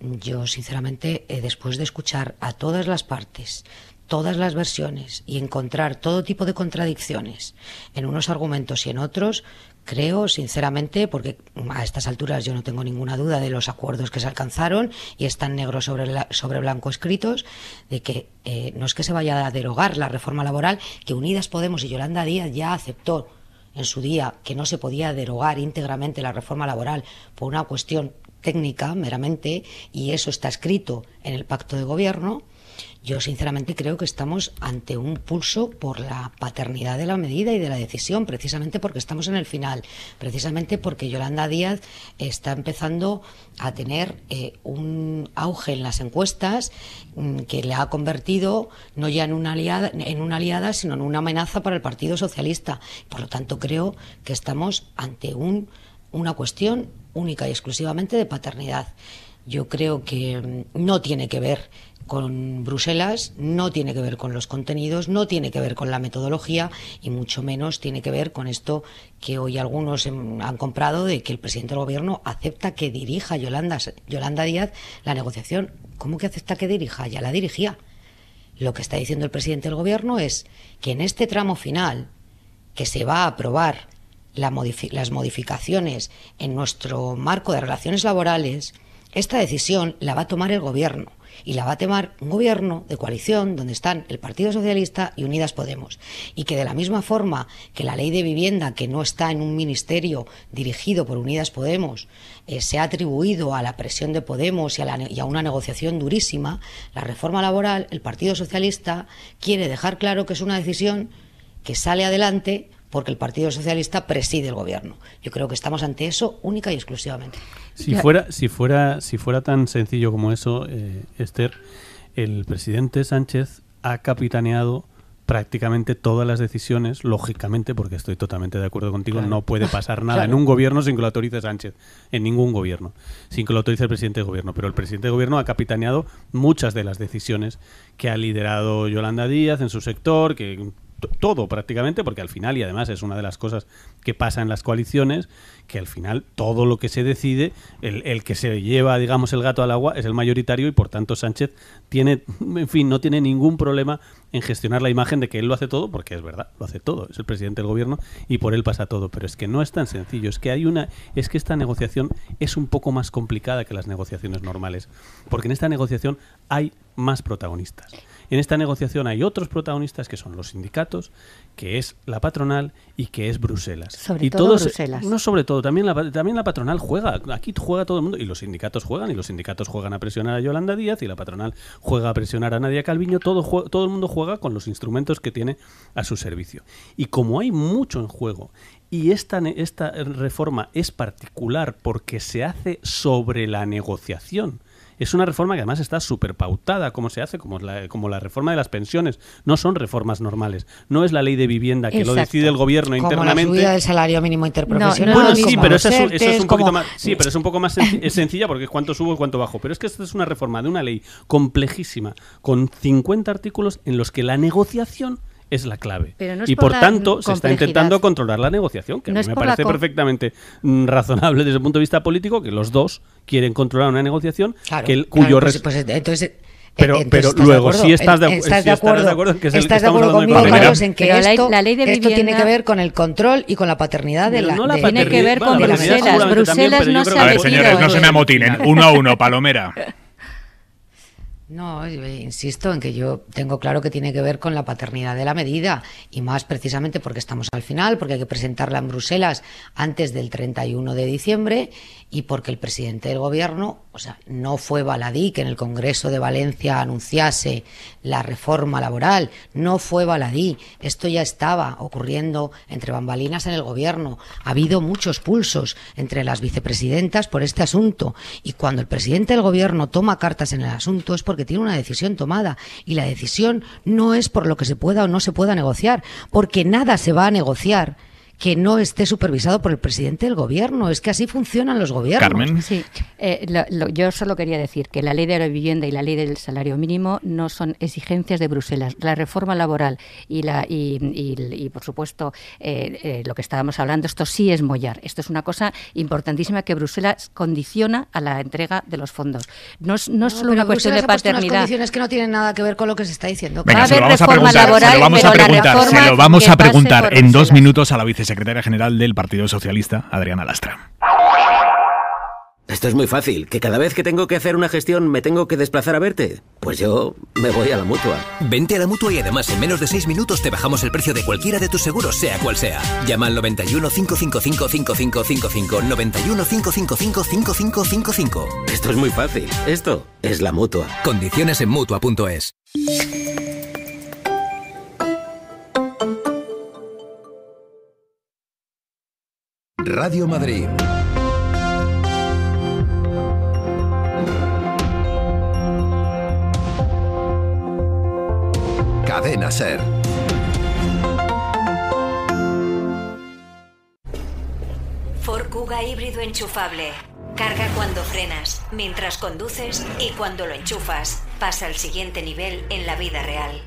Yo, sinceramente, eh, después de escuchar a todas las partes, todas las versiones y encontrar todo tipo de contradicciones en unos argumentos y en otros, creo, sinceramente, porque a estas alturas yo no tengo ninguna duda de los acuerdos que se alcanzaron y están negro sobre, la, sobre blanco escritos, de que eh, no es que se vaya a derogar la reforma laboral que Unidas Podemos y Yolanda Díaz ya aceptó en su día, que no se podía derogar íntegramente la reforma laboral por una cuestión técnica meramente, y eso está escrito en el pacto de gobierno. Yo sinceramente creo que estamos ante un pulso por la paternidad de la medida y de la decisión, precisamente porque estamos en el final, precisamente porque Yolanda Díaz está empezando a tener eh, un auge en las encuestas mmm, que le ha convertido no ya en una aliada, en una aliada, sino en una amenaza para el Partido Socialista. Por lo tanto, creo que estamos ante un, una cuestión única y exclusivamente de paternidad. Yo creo que no tiene que ver con Bruselas, no tiene que ver con los contenidos, no tiene que ver con la metodología y mucho menos tiene que ver con esto que hoy algunos han comprado de que el presidente del Gobierno acepta que dirija Yolanda, Yolanda Díaz la negociación. ¿Cómo que acepta que dirija? Ya la dirigía. Lo que está diciendo el presidente del Gobierno es que en este tramo final, que se va a aprobar La modific- las modificaciones en nuestro marco de relaciones laborales, esta decisión la va a tomar el Gobierno, y la va a tomar un Gobierno de coalición donde están el Partido Socialista y Unidas Podemos, y que de la misma forma que la ley de vivienda, que no está en un ministerio dirigido por Unidas Podemos, eh, se ha atribuido a la presión de Podemos y a, la, y a una negociación durísima, la reforma laboral, el Partido Socialista quiere dejar claro que es una decisión que sale adelante porque el Partido Socialista preside el Gobierno. Yo creo que estamos ante eso única y exclusivamente. Si fuera, si fuera, si fuera tan sencillo como eso, eh, Esther, el presidente Sánchez ha capitaneado prácticamente todas las decisiones, lógicamente, porque estoy totalmente de acuerdo contigo, claro. No puede pasar nada claro. En un gobierno sin que lo autorice Sánchez, en ningún gobierno, sin que lo autorice el presidente de gobierno. Pero el presidente de gobierno ha capitaneado muchas de las decisiones que ha liderado Yolanda Díaz en su sector, que... todo prácticamente, porque al final, y además es una de las cosas que pasa en las coaliciones, que al final todo lo que se decide, el, el que se lleva, digamos, el gato al agua es el mayoritario, y por tanto Sánchez tiene, en fin, no tiene ningún problema en gestionar la imagen de que él lo hace todo, porque es verdad, lo hace todo, es el presidente del gobierno y por él pasa todo, pero es que no es tan sencillo, es que hay una, es que esta negociación es un poco más complicada que las negociaciones normales, porque en esta negociación hay más protagonistas. En esta negociación hay otros protagonistas que son los sindicatos, que es la patronal y que es Bruselas. Sobre y todo todos, Bruselas. No, sobre todo, también la, también la patronal juega, aquí juega todo el mundo, y los sindicatos juegan, y los sindicatos juegan a presionar a Yolanda Díaz, y la patronal juega a presionar a Nadia Calviño, todo, todo el mundo juega con los instrumentos que tiene a su servicio. Y como hay mucho en juego, y esta, esta reforma es particular porque se hace sobre la negociación, es una reforma que además está súper pautada, como se hace, como la, como la reforma de las pensiones. No son reformas normales. No es la ley de vivienda que Exacto. lo decide el gobierno como internamente. Como la subida del salario mínimo interprofesional. No, no, bueno, sí, pero esa es, esa es un como... poquito más, sí, pero es un poco más sen sencilla porque cuánto subo y cuánto bajo. Pero es que esta es una reforma de una ley complejísima con cincuenta artículos en los que la negociación es la clave. Pero no es y por, por tanto se está intentando controlar la negociación, que no a mí me parece perfectamente razonable desde el punto de vista político que los dos quieren controlar una negociación claro, que el, cuyo claro, pues, pues, entonces Pero, pero luego, si estás de acuerdo, que es estás de acuerdo conmigo, Carlos, en que esto, la ley de vivienda, esto tiene que ver con el control y con la paternidad de la. No la de, tiene que ver con Bruselas. Bruselas no se ha metido. A ver, señores, no se me amotinen. Uno a uno, Palomera. No, insisto en que yo tengo claro que tiene que ver con la paternidad de la medida y más precisamente porque estamos al final, porque hay que presentarla en Bruselas antes del treinta y uno de diciembre y porque el presidente del gobierno, o sea, no fue baladí que en el Congreso de Valencia anunciase la reforma laboral, no fue baladí, esto ya estaba ocurriendo entre bambalinas en el gobierno, ha habido muchos pulsos entre las vicepresidentas por este asunto y cuando el presidente del gobierno toma cartas en el asunto es por porque tiene una decisión tomada y la decisión no es por lo que se pueda o no se pueda negociar, porque nada se va a negociar que no esté supervisado por el presidente del gobierno. Es que así funcionan los gobiernos. Carmen. Sí. Eh, lo, lo, yo solo quería decir que la ley de la vivienda y la ley del salario mínimo no son exigencias de Bruselas. La reforma laboral y, la, y, y, y por supuesto, eh, eh, lo que estábamos hablando, esto sí es mollar. Esto es una cosa importantísima que Bruselas condiciona a la entrega de los fondos. No es, no es no, solo una cuestión Bruselas de paternidad. Unas condiciones que no tienen nada que ver con lo que se está diciendo. Venga, Va a haber reforma laboral, se lo vamos a preguntar, se lo vamos a preguntar en dos minutos a la vicesecretaria secretaria general del Partido Socialista, Adriana Lastra. Esto es muy fácil, que cada vez que tengo que hacer una gestión me tengo que desplazar a verte. Pues yo me voy a la Mutua. Vente a la Mutua y además en menos de seis minutos te bajamos el precio de cualquiera de tus seguros, sea cual sea. Llama al noventa y uno, cinco cinco cinco, cinco cinco cinco cinco, noventa y uno, cinco cinco cinco, cinco cinco cinco cinco. Esto es muy fácil, esto es la Mutua. Condiciones en Mutua punto es. Radio Madrid. Cadena Ser. Ford Kuga híbrido enchufable. Carga cuando frenas, mientras conduces y cuando lo enchufas. Pasa al siguiente nivel en la vida real.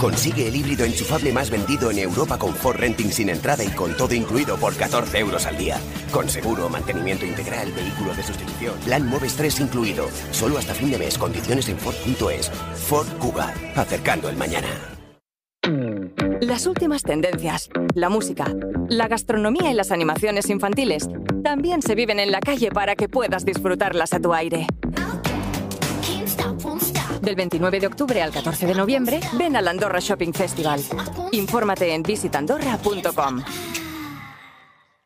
Consigue el híbrido enchufable más vendido en Europa con Ford Renting sin entrada y con todo incluido por catorce euros al día. Con seguro, mantenimiento integral, vehículo de sustitución, plan Moves tres incluido. Solo hasta fin de mes, condiciones en Ford punto es. Ford Kuga, acercando el mañana. Las últimas tendencias, la música, la gastronomía y las animaciones infantiles también se viven en la calle para que puedas disfrutarlas a tu aire. Del veintinueve de octubre al catorce de noviembre, ven al Andorra Shopping Festival. Infórmate en visit andorra punto com.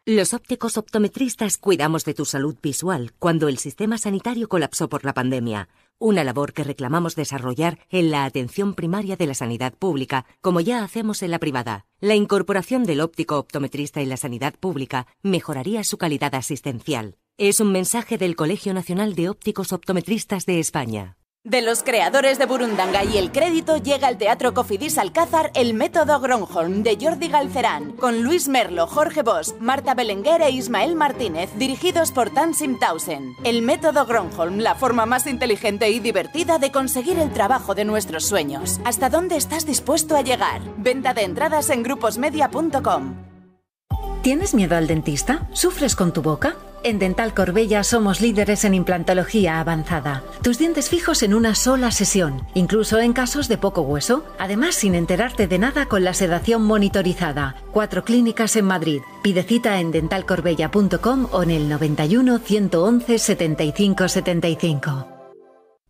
Los ópticos optometristas cuidamos de tu salud visual cuando el sistema sanitario colapsó por la pandemia. Una labor que reclamamos desarrollar en la atención primaria de la sanidad pública, como ya hacemos en la privada. La incorporación del óptico optometrista en la sanidad pública mejoraría su calidad asistencial. Es un mensaje del Colegio Nacional de Ópticos Optometristas de España. De los creadores de Burundanga y El Crédito llega al Teatro Cofidis Alcázar El Método Gronholm de Jordi Galcerán, con Luis Merlo, Jorge Bosch, Marta Belenguer e Ismael Martínez, dirigidos por Tansim Tausen. El Método Gronholm, la forma más inteligente y divertida de conseguir el trabajo de nuestros sueños. ¿Hasta dónde estás dispuesto a llegar? Venta de entradas en grupos media punto com. ¿Tienes miedo al dentista? ¿Sufres con tu boca? En Dental Corbella somos líderes en implantología avanzada. Tus dientes fijos en una sola sesión, incluso en casos de poco hueso. Además, sin enterarte de nada con la sedación monitorizada. Cuatro clínicas en Madrid. Pide cita en dental corbella punto com o en el noventa y uno, ciento once, setenta y cinco, setenta y cinco.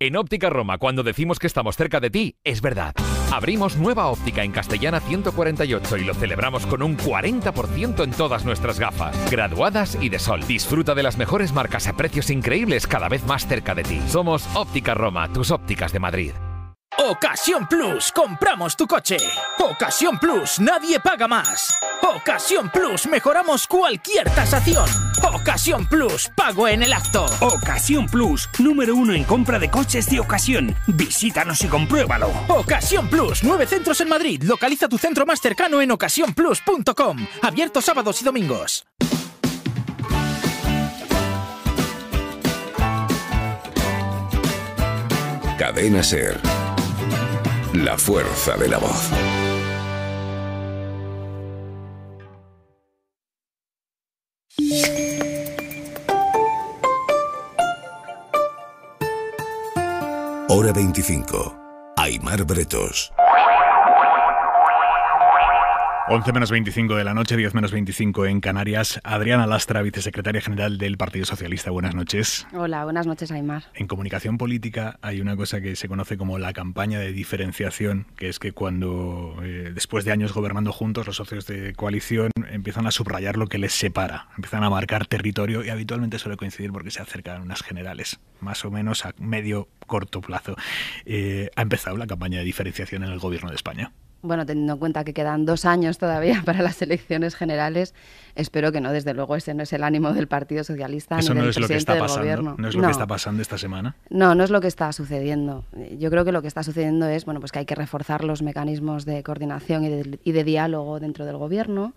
En Óptica Roma, cuando decimos que estamos cerca de ti, es verdad. Abrimos nueva óptica en Castellana ciento cuarenta y ocho y lo celebramos con un cuarenta por ciento en todas nuestras gafas, graduadas y de sol. Disfruta de las mejores marcas a precios increíbles cada vez más cerca de ti. Somos Óptica Roma, tus ópticas de Madrid. Ocasión Plus, compramos tu coche. Ocasión Plus, nadie paga más. Ocasión Plus, mejoramos cualquier tasación. Ocasión Plus, pago en el acto. Ocasión Plus, número uno en compra de coches de ocasión. Visítanos y compruébalo. Ocasión Plus, nueve centros en Madrid. Localiza tu centro más cercano en ocasión plus punto com. Abierto sábados y domingos. Cadena Ser. La fuerza de la voz. Hora veinticinco. Aimar Bretos. once menos veinticinco de la noche, diez menos veinticinco en Canarias. Adriana Lastra, vicesecretaria general del Partido Socialista. Buenas noches. Hola, buenas noches, Aimar. En comunicación política hay una cosa que se conoce como la campaña de diferenciación, que es que cuando, eh, después de años gobernando juntos, los socios de coalición empiezan a subrayar lo que les separa, empiezan a marcar territorio y habitualmente suele coincidir porque se acercan unas generales, más o menos a medio corto plazo. Eh, ¿ha empezado la campaña de diferenciación en el Gobierno de España? Bueno, teniendo en cuenta que quedan dos años todavía para las elecciones generales, espero que no, desde luego ese no es el ánimo del Partido Socialista ni del presidente del gobierno. ¿No es lo que está pasando esta semana? No, no es lo que está sucediendo. Yo creo que lo que está sucediendo es, bueno, pues que hay que reforzar los mecanismos de coordinación y de, y de diálogo dentro del gobierno.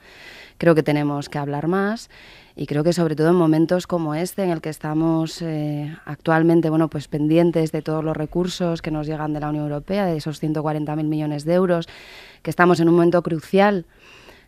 Creo que tenemos que hablar más y creo que sobre todo en momentos como este en el que estamos eh, actualmente, bueno, pues pendientes de todos los recursos que nos llegan de la Unión Europea, de esos ciento cuarenta mil millones de euros, que estamos en un momento crucial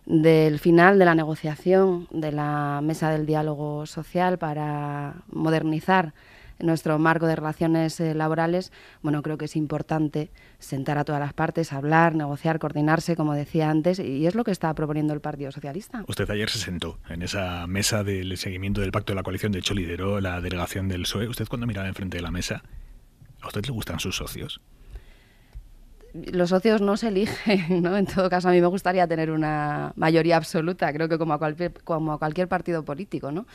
del final de la negociación de la mesa del diálogo social para modernizar nuestro marco de relaciones eh, laborales. Bueno, creo que es importante sentar a todas las partes, hablar, negociar, coordinarse, como decía antes, y es lo que está proponiendo el Partido Socialista. Usted ayer se sentó en esa mesa del seguimiento del pacto de la coalición, de hecho lideró la delegación del P S O E. Usted, cuando miraba enfrente de la mesa, ¿a usted le gustan sus socios? Los socios no se eligen, ¿no? En todo caso, a mí me gustaría tener una mayoría absoluta, creo que como a cualquier, como a cualquier partido político, ¿no?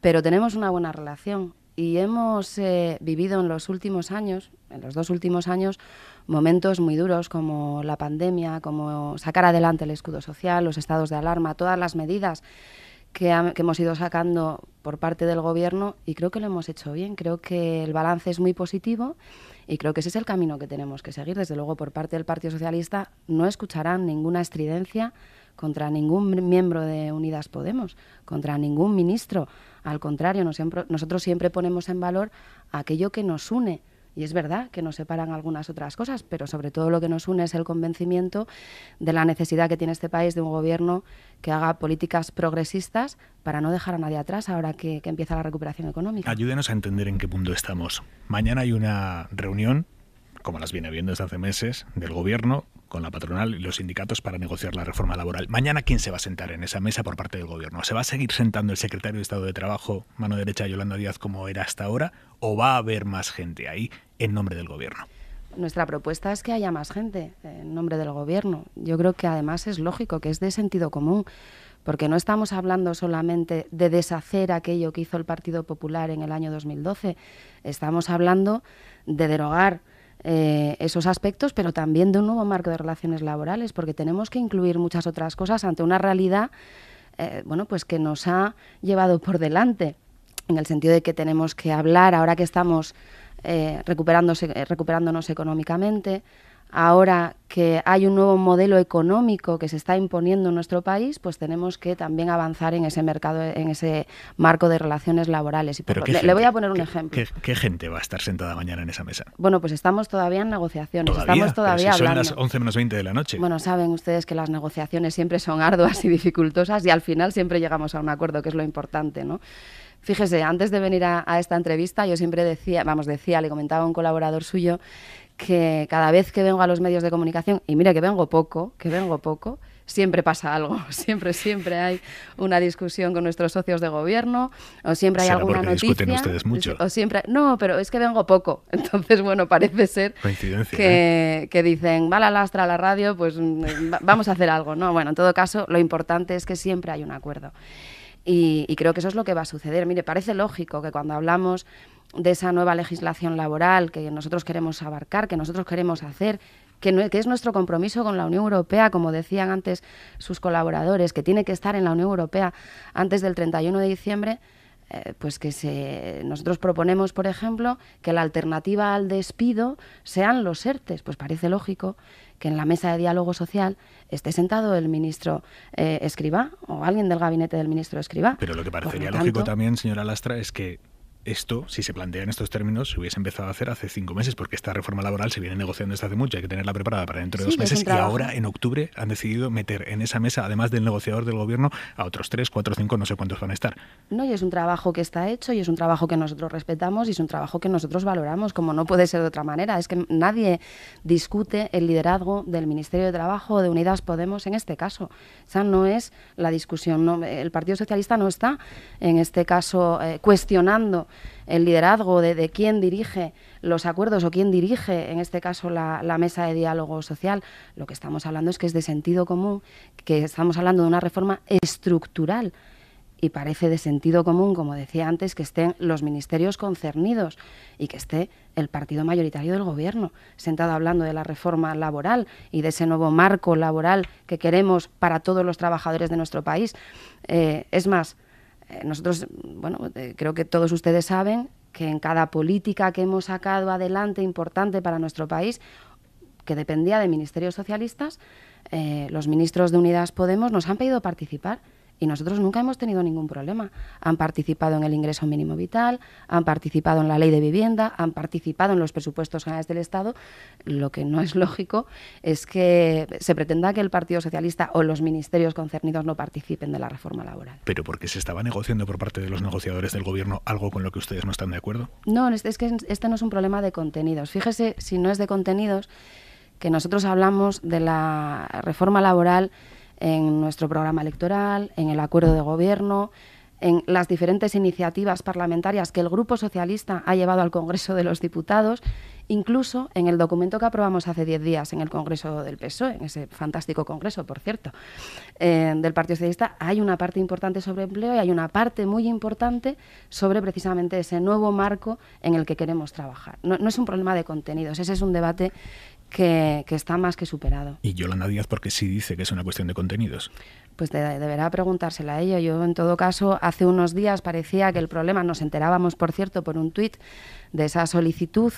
Pero tenemos una buena relación. Y hemos eh, vivido en los últimos años, en los dos últimos años, momentos muy duros como la pandemia, como sacar adelante el escudo social, los estados de alarma, todas las medidas que, ha, que hemos ido sacando por parte del Gobierno, y creo que lo hemos hecho bien. Creo que el balance es muy positivo y creo que ese es el camino que tenemos que seguir. Desde luego, por parte del Partido Socialista no escucharán ninguna estridencia contra ningún miembro de Unidas Podemos, contra ningún ministro. Al contrario, nos siempre, nosotros siempre ponemos en valor aquello que nos une. Y es verdad que nos separan algunas otras cosas, pero sobre todo lo que nos une es el convencimiento de la necesidad que tiene este país de un gobierno que haga políticas progresistas para no dejar a nadie atrás ahora que, que empieza la recuperación económica. Ayúdenos a entender en qué punto estamos. Mañana hay una reunión, como las viene viendo desde hace meses, del Gobierno con la patronal y los sindicatos para negociar la reforma laboral. Mañana, ¿quién se va a sentar en esa mesa por parte del Gobierno? ¿Se va a seguir sentando el secretario de Estado de Trabajo, mano derecha de Yolanda Díaz, como era hasta ahora? ¿O va a haber más gente ahí en nombre del Gobierno? Nuestra propuesta es que haya más gente en nombre del Gobierno. Yo creo que además es lógico, que es de sentido común, porque no estamos hablando solamente de deshacer aquello que hizo el Partido Popular en el año dos mil doce. Estamos hablando de derogar Eh, esos aspectos, pero también de un nuevo marco de relaciones laborales, porque tenemos que incluir muchas otras cosas ante una realidad eh, bueno, pues que nos ha llevado por delante, en el sentido de que tenemos que hablar ahora que estamos eh, recuperándose, eh, recuperándonos económicamente, ahora que hay un nuevo modelo económico que se está imponiendo en nuestro país, pues tenemos que también avanzar en ese mercado, en ese marco de relaciones laborales. Y por, le, gente, le voy a poner un ejemplo. ¿Qué, qué gente va a estar sentada mañana en esa mesa? Bueno, pues estamos todavía en negociaciones. ¿Todavía? Estamos todavía si hablando. Son las once menos veinte de la noche. Bueno, saben ustedes que las negociaciones siempre son arduas y dificultosas y al final siempre llegamos a un acuerdo, que es lo importante, ¿no? Fíjese, antes de venir a, a esta entrevista, yo siempre decía, vamos, decía, le comentaba a un colaborador suyo, que cada vez que vengo a los medios de comunicación, y mira que vengo poco, que vengo poco, siempre pasa algo, siempre, siempre hay una discusión con nuestros socios de gobierno, o siempre hay alguna noticia. Discuten ustedes mucho. O siempre, no, pero es que vengo poco. Entonces, bueno, parece ser que, ¿eh? que dicen, va la Lastra a la radio, pues vamos a hacer algo, ¿no? Bueno, en todo caso, lo importante es que siempre hay un acuerdo. Y, y creo que eso es lo que va a suceder. Mire, parece lógico que cuando hablamos de esa nueva legislación laboral que nosotros queremos abarcar, que nosotros queremos hacer, que, no, que es nuestro compromiso con la Unión Europea, como decían antes sus colaboradores, que tiene que estar en la Unión Europea antes del treinta y uno de diciembre, eh, pues que se, nosotros proponemos, por ejemplo, que la alternativa al despido sean los ERTE. Pues parece lógico que en la mesa de diálogo social esté sentado el ministro eh, Escribá o alguien del gabinete del ministro Escribá. Pero lo que parecería lógico también, señora Lastra, es que esto, si se plantea en estos términos, se hubiese empezado a hacer hace cinco meses, porque esta reforma laboral se viene negociando desde hace mucho, hay que tenerla preparada para dentro de sí, dos meses, y ahora, en octubre, han decidido meter en esa mesa, además del negociador del gobierno, a otros tres, cuatro, cinco, no sé cuántos van a estar. No, y es un trabajo que está hecho, y es un trabajo que nosotros respetamos, y es un trabajo que nosotros valoramos, como no puede ser de otra manera. Es que nadie discute el liderazgo del Ministerio de Trabajo o de Unidas Podemos en este caso. O sea, no es la discusión. No, el Partido Socialista no está, en este caso, eh, cuestionando el liderazgo de, de quién dirige los acuerdos o quién dirige, en este caso, la, la mesa de diálogo social. Lo que estamos hablando es que es de sentido común, que estamos hablando de una reforma estructural, y parece de sentido común, como decía antes, que estén los ministerios concernidos y que esté el partido mayoritario del gobierno sentado hablando de la reforma laboral y de ese nuevo marco laboral que queremos para todos los trabajadores de nuestro país. Eh, es más, nosotros, bueno, eh, creo que todos ustedes saben que en cada política que hemos sacado adelante importante para nuestro país, que dependía de ministerios socialistas, eh, los ministros de Unidas Podemos nos han pedido participar y nosotros nunca hemos tenido ningún problema. Han participado en el ingreso mínimo vital, han participado en la ley de vivienda, han participado en los presupuestos generales del Estado. Lo que no es lógico es que se pretenda que el Partido Socialista o los ministerios concernidos no participen de la reforma laboral. ¿Pero porque se estaba negociando por parte de los negociadores del Gobierno algo con lo que ustedes no están de acuerdo? No, es que este no es un problema de contenidos. Fíjese, si no es de contenidos, que nosotros hablamos de la reforma laboral en nuestro programa electoral, en el acuerdo de gobierno, en las diferentes iniciativas parlamentarias que el Grupo Socialista ha llevado al Congreso de los Diputados, incluso en el documento que aprobamos hace diez días en el Congreso del P S O E, en ese fantástico Congreso, por cierto, eh, del Partido Socialista, hay una parte importante sobre empleo y hay una parte muy importante sobre precisamente ese nuevo marco en el que queremos trabajar. No, no es un problema de contenidos, ese es un debate Que, que está más que superado. ¿Y Yolanda Díaz por qué sí dice que es una cuestión de contenidos? Pues de, deberá preguntársela a ella. Yo, en todo caso, hace unos días parecía que el problema, nos enterábamos, por cierto, por un tuit, de esa solicitud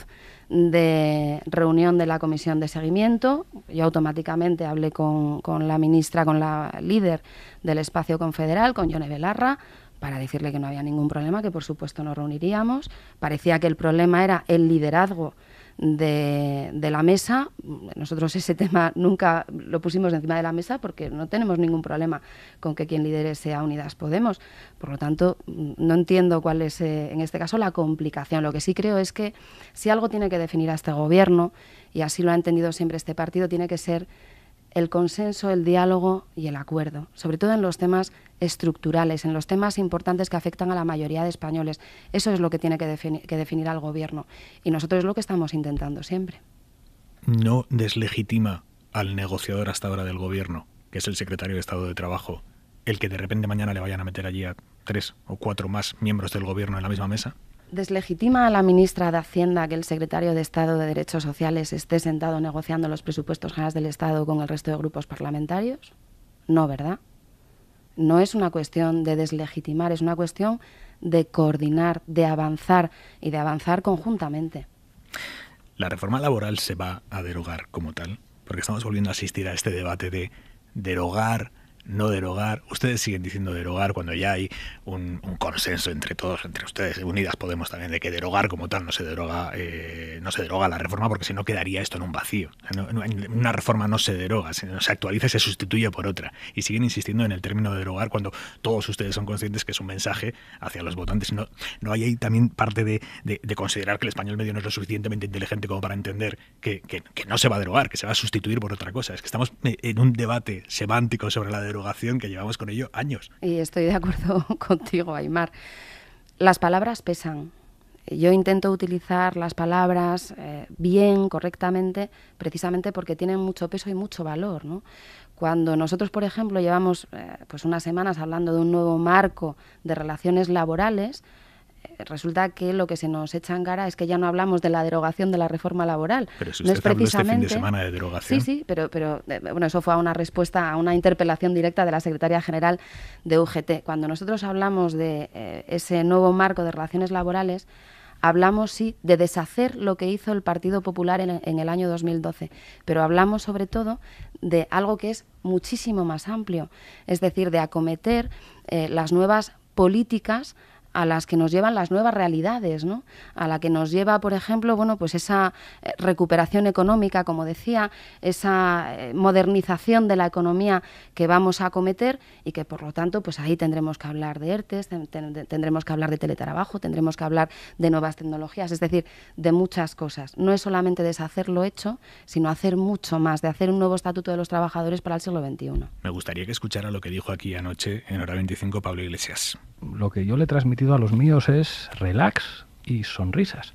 de reunión de la comisión de seguimiento. Yo automáticamente hablé con, con la ministra, con la líder del espacio confederal, con Ione Belarra, para decirle que no había ningún problema, que por supuesto nos reuniríamos. Parecía que el problema era el liderazgo De, de la mesa. Nosotros ese tema nunca lo pusimos encima de la mesa porque no tenemos ningún problema con que quien lidere sea Unidas Podemos. Por lo tanto, no entiendo cuál es eh, en este caso la complicación. Lo que sí creo es que si algo tiene que definir a este gobierno, y así lo ha entendido siempre este partido, tiene que ser el consenso, el diálogo y el acuerdo, sobre todo en los temas estructurales, en los temas importantes que afectan a la mayoría de españoles. Eso es lo que tiene que definir, que definir al Gobierno, y nosotros es lo que estamos intentando siempre. ¿No deslegitima al negociador hasta ahora del Gobierno, que es el secretario de Estado de Trabajo, el que de repente mañana le vayan a meter allí a tres o cuatro más miembros del Gobierno en la misma mesa? ¿Deslegitima a la ministra de Hacienda que el secretario de Estado de Derechos Sociales esté sentado negociando los presupuestos generales del Estado con el resto de grupos parlamentarios? No, ¿verdad? No es una cuestión de deslegitimar, es una cuestión de coordinar, de avanzar y de avanzar conjuntamente. ¿La reforma laboral se va a derogar como tal? Porque estamos volviendo a asistir a este debate de derogar, no derogar. Ustedes siguen diciendo derogar cuando ya hay un, un consenso entre todos, entre ustedes, Unidas Podemos también, de que derogar como tal no se deroga, eh, no se deroga la reforma, porque si no quedaría esto en un vacío. No, no, una reforma no se deroga, sino se actualiza y se sustituye por otra. Y siguen insistiendo en el término de derogar cuando todos ustedes son conscientes que es un mensaje hacia los votantes. No, no hay ahí también parte de, de, de considerar que el español medio no es lo suficientemente inteligente como para entender que, que, que no se va a derogar, que se va a sustituir por otra cosa. Es que estamos en un debate semántico sobre la derogación que llevamos con ello años. Y estoy de acuerdo contigo, Aimar. Las palabras pesan. Yo intento utilizar las palabras eh, bien, correctamente, precisamente porque tienen mucho peso y mucho valor, ¿no? Cuando nosotros, por ejemplo, llevamos eh, pues unas semanas hablando de un nuevo marco de relaciones laborales, resulta que lo que se nos echa en cara es que ya no hablamos de la derogación de la reforma laboral. Pero si usted no es precisamente... este fin de semana de derogación. Sí, sí, pero, pero bueno, eso fue a una respuesta, a una interpelación directa de la secretaria general de U G T. Cuando nosotros hablamos de eh, ese nuevo marco de relaciones laborales, hablamos, sí, de deshacer lo que hizo el Partido Popular en, en el año dos mil doce, pero hablamos sobre todo de algo que es muchísimo más amplio, es decir, de acometer eh, las nuevas políticas a las que nos llevan las nuevas realidades, ¿no? A la que nos lleva, por ejemplo, bueno, pues esa recuperación económica, como decía, esa modernización de la economía que vamos a acometer y que, por lo tanto, pues ahí tendremos que hablar de E R T E S, tendremos que hablar de teletrabajo, tendremos que hablar de nuevas tecnologías, es decir, de muchas cosas. No es solamente deshacer lo hecho, sino hacer mucho más, de hacer un nuevo estatuto de los trabajadores para el siglo veintiuno. Me gustaría que escuchara lo que dijo aquí anoche en Hora veinticinco Pablo Iglesias. Lo que yo le he transmitido a los míos es relax y sonrisas.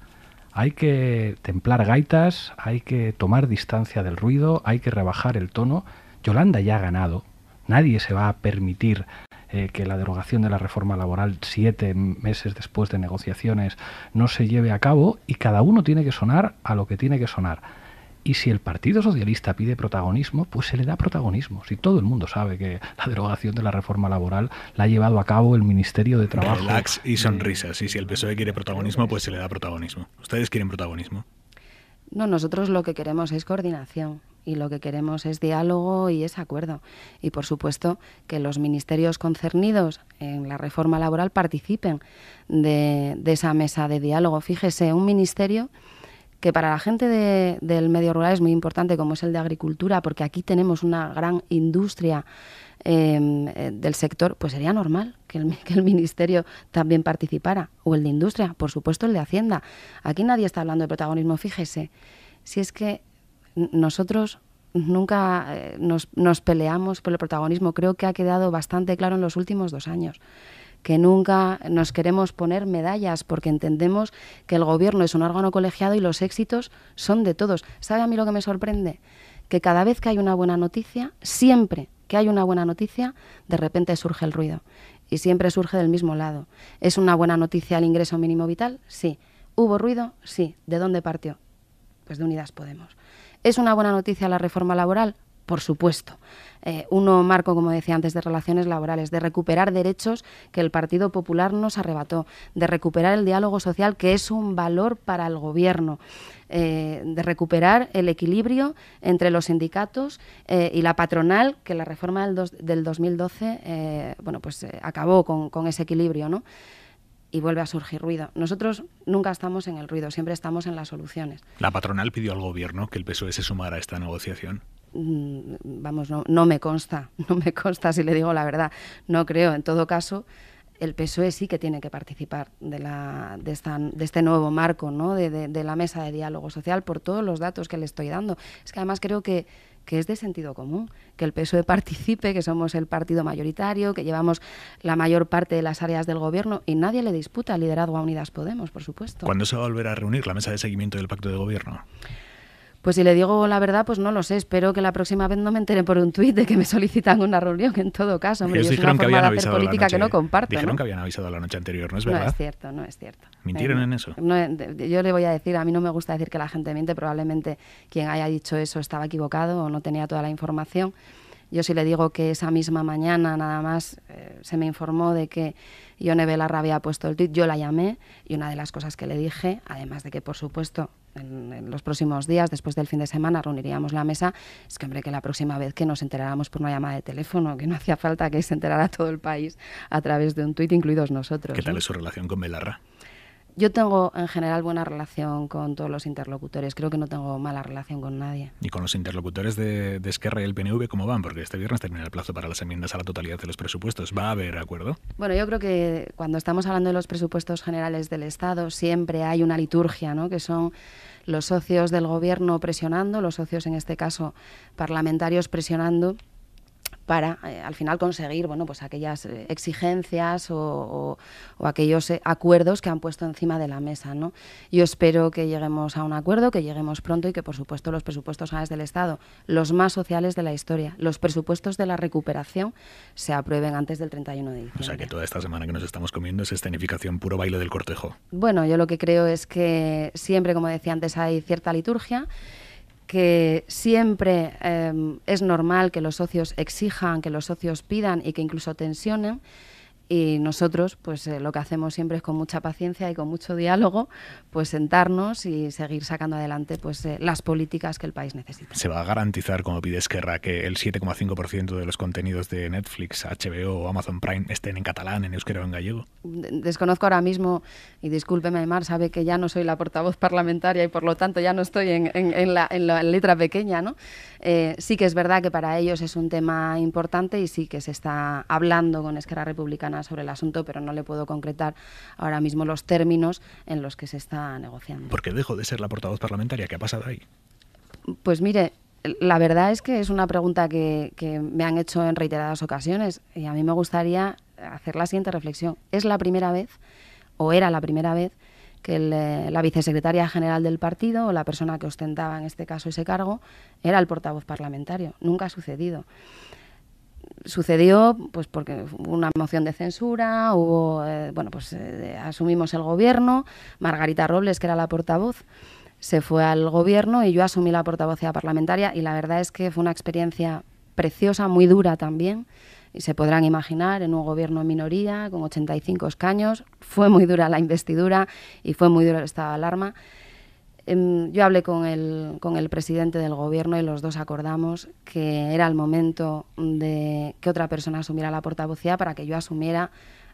Hay que templar gaitas, hay que tomar distancia del ruido, hay que rebajar el tono. Yolanda ya ha ganado. Nadie se va a permitir eh, que la derogación de la reforma laboral siete meses después de negociaciones no se lleve a cabo y cada uno tiene que sonar a lo que tiene que sonar. Y si el Partido Socialista pide protagonismo, pues se le da protagonismo. Si todo el mundo sabe que la derogación de la reforma laboral la ha llevado a cabo el Ministerio de Trabajo. Relax y sonrisas. Y si el P S O E quiere protagonismo, pues se le da protagonismo. ¿Ustedes quieren protagonismo? No, nosotros lo que queremos es coordinación. Y lo que queremos es diálogo y es acuerdo. Y, por supuesto, que los ministerios concernidos en la reforma laboral participen de, de esa mesa de diálogo. Fíjese, un ministerio que para la gente de, del medio rural es muy importante, como es el de Agricultura, porque aquí tenemos una gran industria eh, del sector, pues sería normal que el, que el Ministerio también participara, o el de Industria, por supuesto el de Hacienda. Aquí nadie está hablando de protagonismo, fíjese, si es que nosotros nunca eh, nos, nos peleamos por el protagonismo, creo que ha quedado bastante claro en los últimos dos años. Que nunca nos queremos poner medallas porque entendemos que el gobierno es un órgano colegiado y los éxitos son de todos. ¿Sabe a mí lo que me sorprende? Que cada vez que hay una buena noticia, siempre que hay una buena noticia, de repente surge el ruido y siempre surge del mismo lado. ¿Es una buena noticia el ingreso mínimo vital? Sí. ¿Hubo ruido? Sí. ¿De dónde partió? Pues de Unidas Podemos. ¿Es una buena noticia la reforma laboral? Por supuesto. Eh, uno marco, como decía antes, de relaciones laborales, de recuperar derechos que el Partido Popular nos arrebató, de recuperar el diálogo social, que es un valor para el Gobierno, eh, de recuperar el equilibrio entre los sindicatos eh, y la patronal, que la reforma del, dos, del dos mil doce eh, bueno, pues, eh, acabó con, con ese equilibrio, ¿no? Y vuelve a surgir ruido. Nosotros nunca estamos en el ruido, siempre estamos en las soluciones. ¿La patronal pidió al Gobierno que el P S O E se sumara a esta negociación? Vamos, no, no me consta, no me consta, si le digo la verdad, no creo. En todo caso, el P S O E sí que tiene que participar de, la, de, esta, de este nuevo marco, ¿no? de, de, de la mesa de diálogo social, por todos los datos que le estoy dando. Es que además creo que, que es de sentido común, que el P S O E participe, que somos el partido mayoritario, que llevamos la mayor parte de las áreas del Gobierno y nadie le disputa el liderazgo a Unidas Podemos, por supuesto. ¿Cuándo se va a volver a reunir la mesa de seguimiento del Pacto de Gobierno? Pues si le digo la verdad, pues no lo sé. Espero que la próxima vez no me entere por un tuit de que me solicitan una reunión, en todo caso. Hombre, ellos es dijeron una forma que habían de hacer política noche, que no comparto. Dijeron, ¿no?, que habían avisado la noche anterior, ¿no es verdad? No es cierto, no es cierto. ¿Mintieron eh, en eso? No, yo le voy a decir, a mí no me gusta decir que la gente miente. Probablemente quien haya dicho eso estaba equivocado o no tenía toda la información. Yo sí le digo que esa misma mañana nada más eh, se me informó de que Ione Belarra había puesto el tuit. Yo la llamé y una de las cosas que le dije, además de que, por supuesto, en, en los próximos días, después del fin de semana, reuniríamos la mesa, es que, hombre, que la próxima vez que nos enteráramos por una llamada de teléfono, que no hacía falta que se enterara todo el país a través de un tuit, incluidos nosotros. ¿Qué tal, ¿no?, es su relación con Belarra? Yo tengo, en general, buena relación con todos los interlocutores. Creo que no tengo mala relación con nadie. ¿Y con los interlocutores de, de Esquerra y el P N V cómo van? Porque este viernes termina el plazo para las enmiendas a la totalidad de los presupuestos. ¿Va a haber acuerdo? Bueno, yo creo que cuando estamos hablando de los presupuestos generales del Estado siempre hay una liturgia, ¿no?, que son los socios del Gobierno presionando, los socios, en este caso, parlamentarios presionando para eh, al final conseguir, bueno, pues aquellas exigencias o, o, o aquellos eh, acuerdos que han puesto encima de la mesa, ¿no? Yo espero que lleguemos a un acuerdo, que lleguemos pronto y que, por supuesto, los presupuestos generales del Estado, los más sociales de la historia, los presupuestos de la recuperación, se aprueben antes del treinta y uno de diciembre. O sea, que toda esta semana que nos estamos comiendo es escenificación, puro baile del cortejo. Bueno, yo lo que creo es que siempre, como decía antes, hay cierta liturgia, que siempre eh, es normal que los socios exijan, que los socios pidan y que incluso tensionen, y nosotros pues eh, lo que hacemos siempre es con mucha paciencia y con mucho diálogo pues sentarnos y seguir sacando adelante pues eh, las políticas que el país necesita. ¿Se va a garantizar, como pide Esquerra, que el siete coma cinco por ciento de los contenidos de Netflix, H B O o Amazon Prime estén en catalán, en euskera o en gallego? Desconozco ahora mismo, y discúlpeme Aimar, sabe que ya no soy la portavoz parlamentaria y por lo tanto ya no estoy en, en, en, la, en la letra pequeña, ¿no? Eh, sí que es verdad que para ellos es un tema importante y sí que se está hablando con Esquerra Republicana sobre el asunto, pero no le puedo concretar ahora mismo los términos en los que se está negociando. ¿Por qué dejó de ser la portavoz parlamentaria? ¿Qué ha pasado ahí? Pues mire, la verdad es que es una pregunta que, que me han hecho en reiteradas ocasiones y a mí me gustaría hacer la siguiente reflexión. Es la primera vez, o era la primera vez, que el, la vicesecretaria general del partido, o la persona que ostentaba en este caso ese cargo, era el portavoz parlamentario. Nunca ha sucedido. Sucedió pues porque hubo una moción de censura, hubo eh, bueno pues eh, asumimos el gobierno, Margarita Robles, que era la portavoz, se fue al gobierno y yo asumí la portavocía parlamentaria y la verdad es que fue una experiencia preciosa, muy dura también, y se podrán imaginar, en un gobierno en minoría, con ochenta y cinco escaños, fue muy dura la investidura y fue muy duro el estado de alarma. Yo hablé con el, con el presidente del gobierno y los dos acordamos que era el momento de que otra persona asumiera la portavocía para que yo asumiera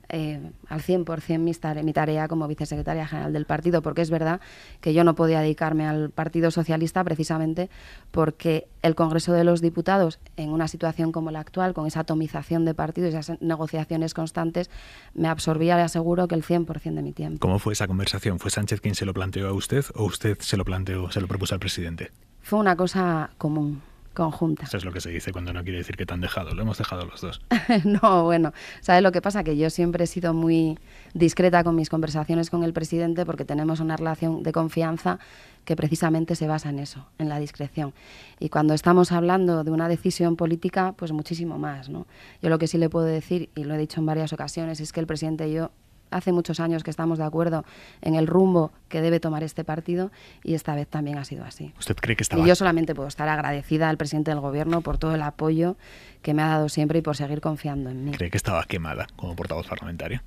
eh, al cien por cien mi tarea, mi tarea como vicesecretaria general del partido, porque es verdad que yo no podía dedicarme al Partido Socialista precisamente porque el Congreso de los Diputados, en una situación como la actual, con esa atomización de partidos y esas negociaciones constantes, me absorbía, le aseguro, que el cien por cien de mi tiempo. ¿Cómo fue esa conversación? ¿Fue Sánchez quien se lo planteó a usted o usted se lo planteó, se lo propuso al presidente? Fue una cosa común, conjunta. Eso es lo que se dice cuando no quiere decir que te han dejado, lo hemos dejado los dos. No, bueno, ¿sabes lo que pasa? Que yo siempre he sido muy discreta con mis conversaciones con el presidente porque tenemos una relación de confianza que precisamente se basa en eso, en la discreción. Y cuando estamos hablando de una decisión política, pues muchísimo más, ¿no? Yo lo que sí le puedo decir, y lo he dicho en varias ocasiones, es que el presidente y yo hace muchos años que estamos de acuerdo en el rumbo que debe tomar este partido y esta vez también ha sido así. ¿Usted cree que estaba...? Y yo solamente puedo estar agradecida al presidente del gobierno por todo el apoyo que me ha dado siempre y por seguir confiando en mí. ¿Cree que estaba quemada como portavoz parlamentaria?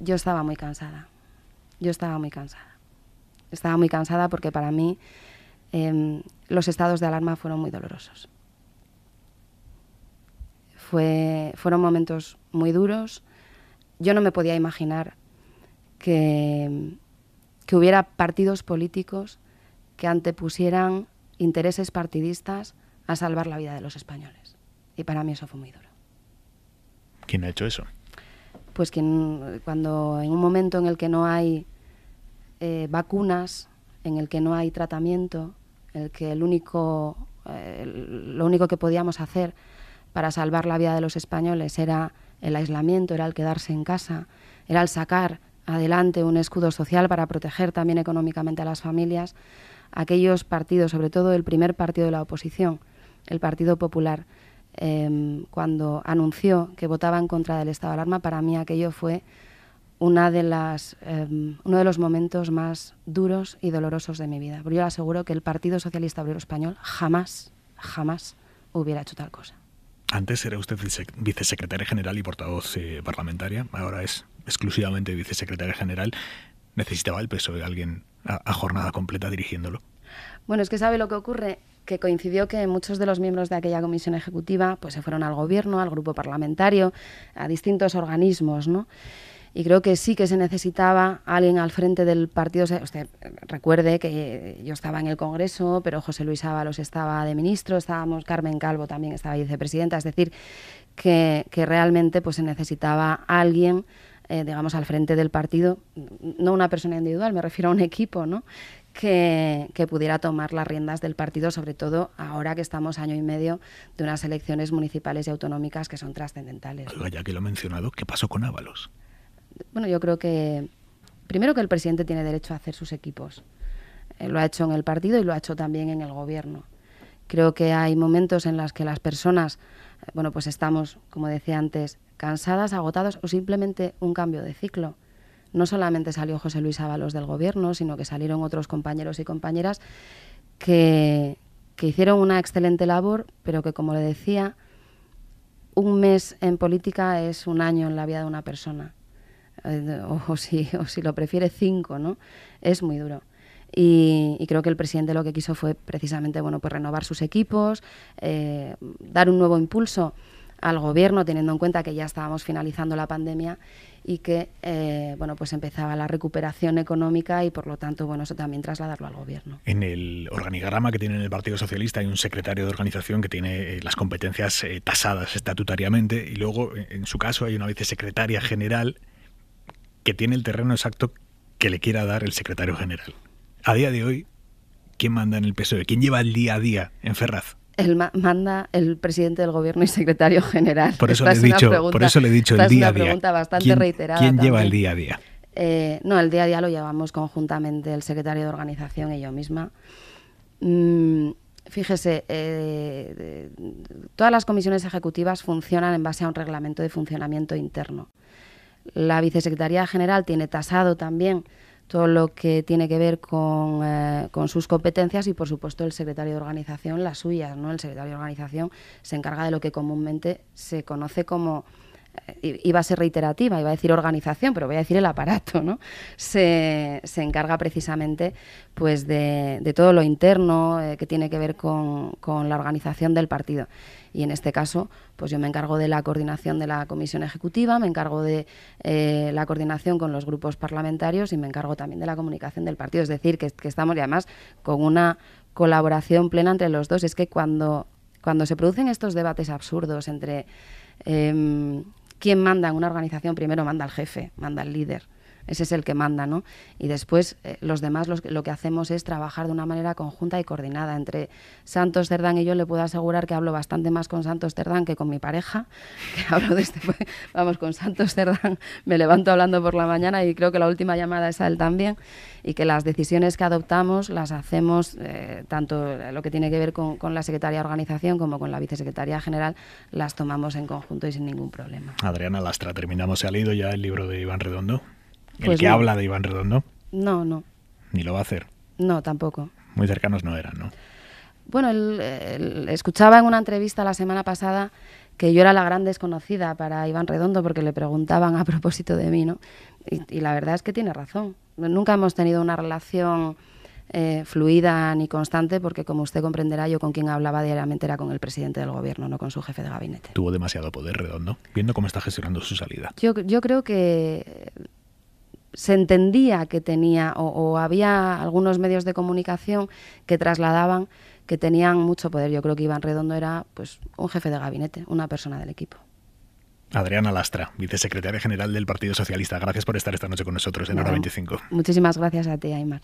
Yo estaba muy cansada. Yo estaba muy cansada. Estaba muy cansada porque para mí eh, los estados de alarma fueron muy dolorosos. Fue, fueron momentos muy duros. Yo no me podía imaginar que, que hubiera partidos políticos que antepusieran intereses partidistas a salvar la vida de los españoles. Y para mí eso fue muy duro. ¿Quién ha hecho eso? Pues quien, cuando en un momento en el que no hay Eh, vacunas, en el que no hay tratamiento, en el que el único, eh, el, lo único que podíamos hacer para salvar la vida de los españoles era el aislamiento, era el quedarse en casa, era el sacar adelante un escudo social para proteger también económicamente a las familias. Aquellos partidos, sobre todo el primer partido de la oposición, el Partido Popular, eh, cuando anunció que votaba en contra del estado de alarma, para mí aquello fue Una de las, eh, uno de los momentos más duros y dolorosos de mi vida. Pero yo le aseguro que el Partido Socialista Obrero Español jamás, jamás hubiera hecho tal cosa. Antes era usted vice vicesecretaria general y portavoz eh, parlamentaria, ahora es exclusivamente vicesecretaria general. ¿Necesitaba el P S O E de alguien a, a jornada completa dirigiéndolo? Bueno, es que sabe lo que ocurre, que coincidió que muchos de los miembros de aquella comisión ejecutiva pues se fueron al gobierno, al grupo parlamentario, a distintos organismos, ¿no? Y creo que sí que se necesitaba alguien al frente del partido. Usted recuerde que yo estaba en el Congreso, pero José Luis Ábalos estaba de ministro, estábamos, Carmen Calvo también estaba vicepresidenta, es decir, que, que realmente pues se necesitaba alguien, eh, digamos, al frente del partido, no una persona individual, me refiero a un equipo, ¿no?, que, que pudiera tomar las riendas del partido, sobre todo ahora que estamos año y medio de unas elecciones municipales y autonómicas que son trascendentales. Oiga, ya que lo he mencionado, ¿qué pasó con Ábalos? Bueno, yo creo que, primero, que el presidente tiene derecho a hacer sus equipos. Eh, lo ha hecho en el partido y lo ha hecho también en el gobierno. Creo que hay momentos en los que las personas, eh, bueno, pues estamos, como decía antes, cansadas, agotados o simplemente un cambio de ciclo. No solamente salió José Luis Ábalos del gobierno, sino que salieron otros compañeros y compañeras que, que hicieron una excelente labor, pero que, como le decía, un mes en política es un año en la vida de una persona. O, o, si, o si lo prefiere, cinco, ¿no? Es muy duro. Y, y creo que el presidente lo que quiso fue precisamente, bueno, pues renovar sus equipos, eh, dar un nuevo impulso al gobierno, teniendo en cuenta que ya estábamos finalizando la pandemia y que, eh, bueno, pues empezaba la recuperación económica y, por lo tanto, bueno, eso también trasladarlo al gobierno. En el organigrama que tiene el Partido Socialista hay un secretario de organización que tiene eh, las competencias eh, tasadas estatutariamente, y luego, en su caso, hay una vicesecretaria general que tiene el terreno exacto que le quiera dar el secretario general. A día de hoy, ¿quién manda en el P S O E? ¿Quién lleva el día a día en Ferraz? El ma manda el presidente del gobierno y secretario general. Por eso, le he, dicho, pregunta, por eso le he dicho el día a día. Es una pregunta bastante ¿Quién, reiterada. ¿Quién lleva también el día a día? Eh, no, el día a día lo llevamos conjuntamente el secretario de organización y yo misma. Mm, fíjese, eh, todas las comisiones ejecutivas funcionan en base a un reglamento de funcionamiento interno. La vicesecretaría general tiene tasado también todo lo que tiene que ver con, eh, con sus competencias y, por supuesto, el secretario de organización las suyas, ¿no? El secretario de organización se encarga de lo que comúnmente se conoce como, eh, iba a ser reiterativa, iba a decir organización, pero voy a decir el aparato, ¿no? Se, se encarga precisamente, pues, de, de todo lo interno eh, que tiene que ver con, con la organización del partido. Y en este caso, pues yo me encargo de la coordinación de la comisión ejecutiva, me encargo de eh, la coordinación con los grupos parlamentarios y me encargo también de la comunicación del partido. Es decir, que, que estamos, y además, con una colaboración plena entre los dos. Es que cuando, cuando se producen estos debates absurdos entre eh, quién manda en una organización, primero manda el jefe, manda el líder. Ese es el que manda, ¿no? Y después eh, los demás los, lo que hacemos es trabajar de una manera conjunta y coordinada. Entre Santos Cerdán y yo le puedo asegurar que hablo bastante más con Santos Cerdán que con mi pareja, que hablo desde, vamos, con Santos Cerdán me levanto hablando por la mañana y creo que la última llamada es a él también, y que las decisiones que adoptamos las hacemos, eh, tanto lo que tiene que ver con, con la secretaría de organización como con la vicesecretaría general, las tomamos en conjunto y sin ningún problema. Adriana Lastra, terminamos. ¿Se ha leído ya el libro de Iván Redondo? ¿El pues que no. habla de Iván Redondo? No, no. ¿Ni lo va a hacer? No, tampoco. Muy cercanos no eran, ¿no? Bueno, él, él escuchaba en una entrevista la semana pasada que yo era la gran desconocida para Iván Redondo porque le preguntaban a propósito de mí, ¿no? Y, y la verdad es que tiene razón. Nunca hemos tenido una relación eh, fluida ni constante porque, como usted comprenderá, yo con quien hablaba diariamente era con el presidente del gobierno, no con su jefe de gabinete. Tuvo demasiado poder Redondo, viendo cómo está gestionando su salida. Yo, yo creo que se entendía que tenía, o, o había algunos medios de comunicación que trasladaban que tenían mucho poder. Yo creo que Iván Redondo era, pues, un jefe de gabinete, una persona del equipo. Adriana Lastra, vicesecretaria general del Partido Socialista, gracias por estar esta noche con nosotros en Hora veinticinco. Muchísimas gracias a ti, Aimar.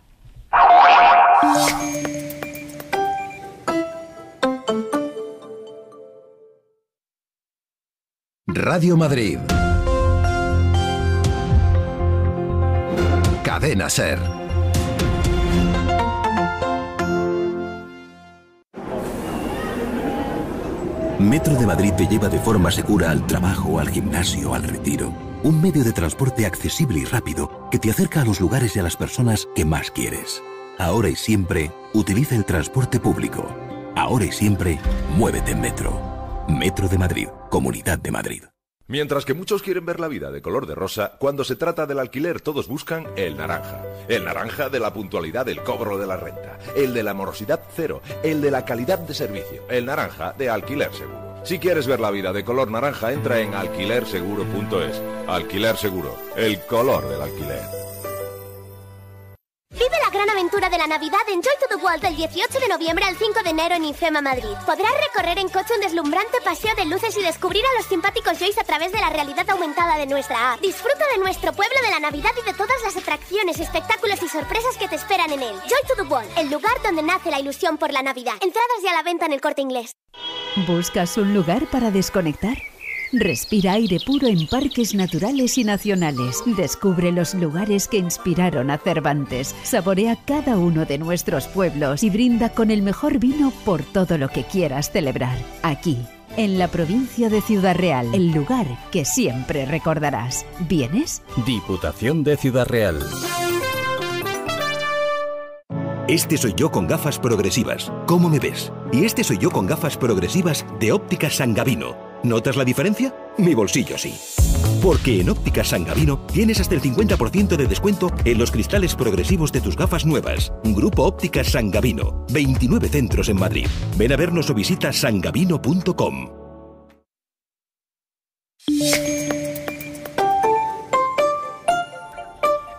Radio Madrid. Cadena Ser. Metro de Madrid te lleva de forma segura al trabajo, al gimnasio, al retiro. Un medio de transporte accesible y rápido que te acerca a los lugares y a las personas que más quieres. Ahora y siempre, utiliza el transporte público. Ahora y siempre, muévete en Metro. Metro de Madrid, Comunidad de Madrid. Mientras que muchos quieren ver la vida de color de rosa, cuando se trata del alquiler todos buscan el naranja. El naranja de la puntualidad del cobro de la renta, el de la morosidad cero, el de la calidad de servicio, el naranja de Alquiler Seguro. Si quieres ver la vida de color naranja, entra en alquiler seguro punto es. Alquiler Seguro, el color del alquiler. Vive la gran aventura aventura de la Navidad de Enjoy to the World del dieciocho de noviembre al cinco de enero en IFEMA Madrid. Podrás recorrer en coche un deslumbrante paseo de luces y descubrir a los simpáticos Joys a través de la realidad aumentada de nuestra app. Disfruta de nuestro pueblo, de la Navidad y de todas las atracciones, espectáculos y sorpresas que te esperan en él. Joy to the World, el lugar donde nace la ilusión por la Navidad. Entradas ya a la venta en El Corte Inglés. ¿Buscas un lugar para desconectar? Respira aire puro en parques naturales y nacionales. Descubre los lugares que inspiraron a Cervantes. Saborea cada uno de nuestros pueblos y brinda con el mejor vino por todo lo que quieras celebrar. Aquí, en la provincia de Ciudad Real, el lugar que siempre recordarás. ¿Vienes? Diputación de Ciudad Real. Este soy yo con gafas progresivas. ¿Cómo me ves? Y este soy yo con gafas progresivas de Óptica San Gaviño. ¿Notas la diferencia? Mi bolsillo sí. Porque en Óptica San Gaviño tienes hasta el cincuenta por ciento de descuento en los cristales progresivos de tus gafas nuevas. Grupo Óptica San Gaviño. veintinueve centros en Madrid. Ven a vernos o visita san gaviño punto com.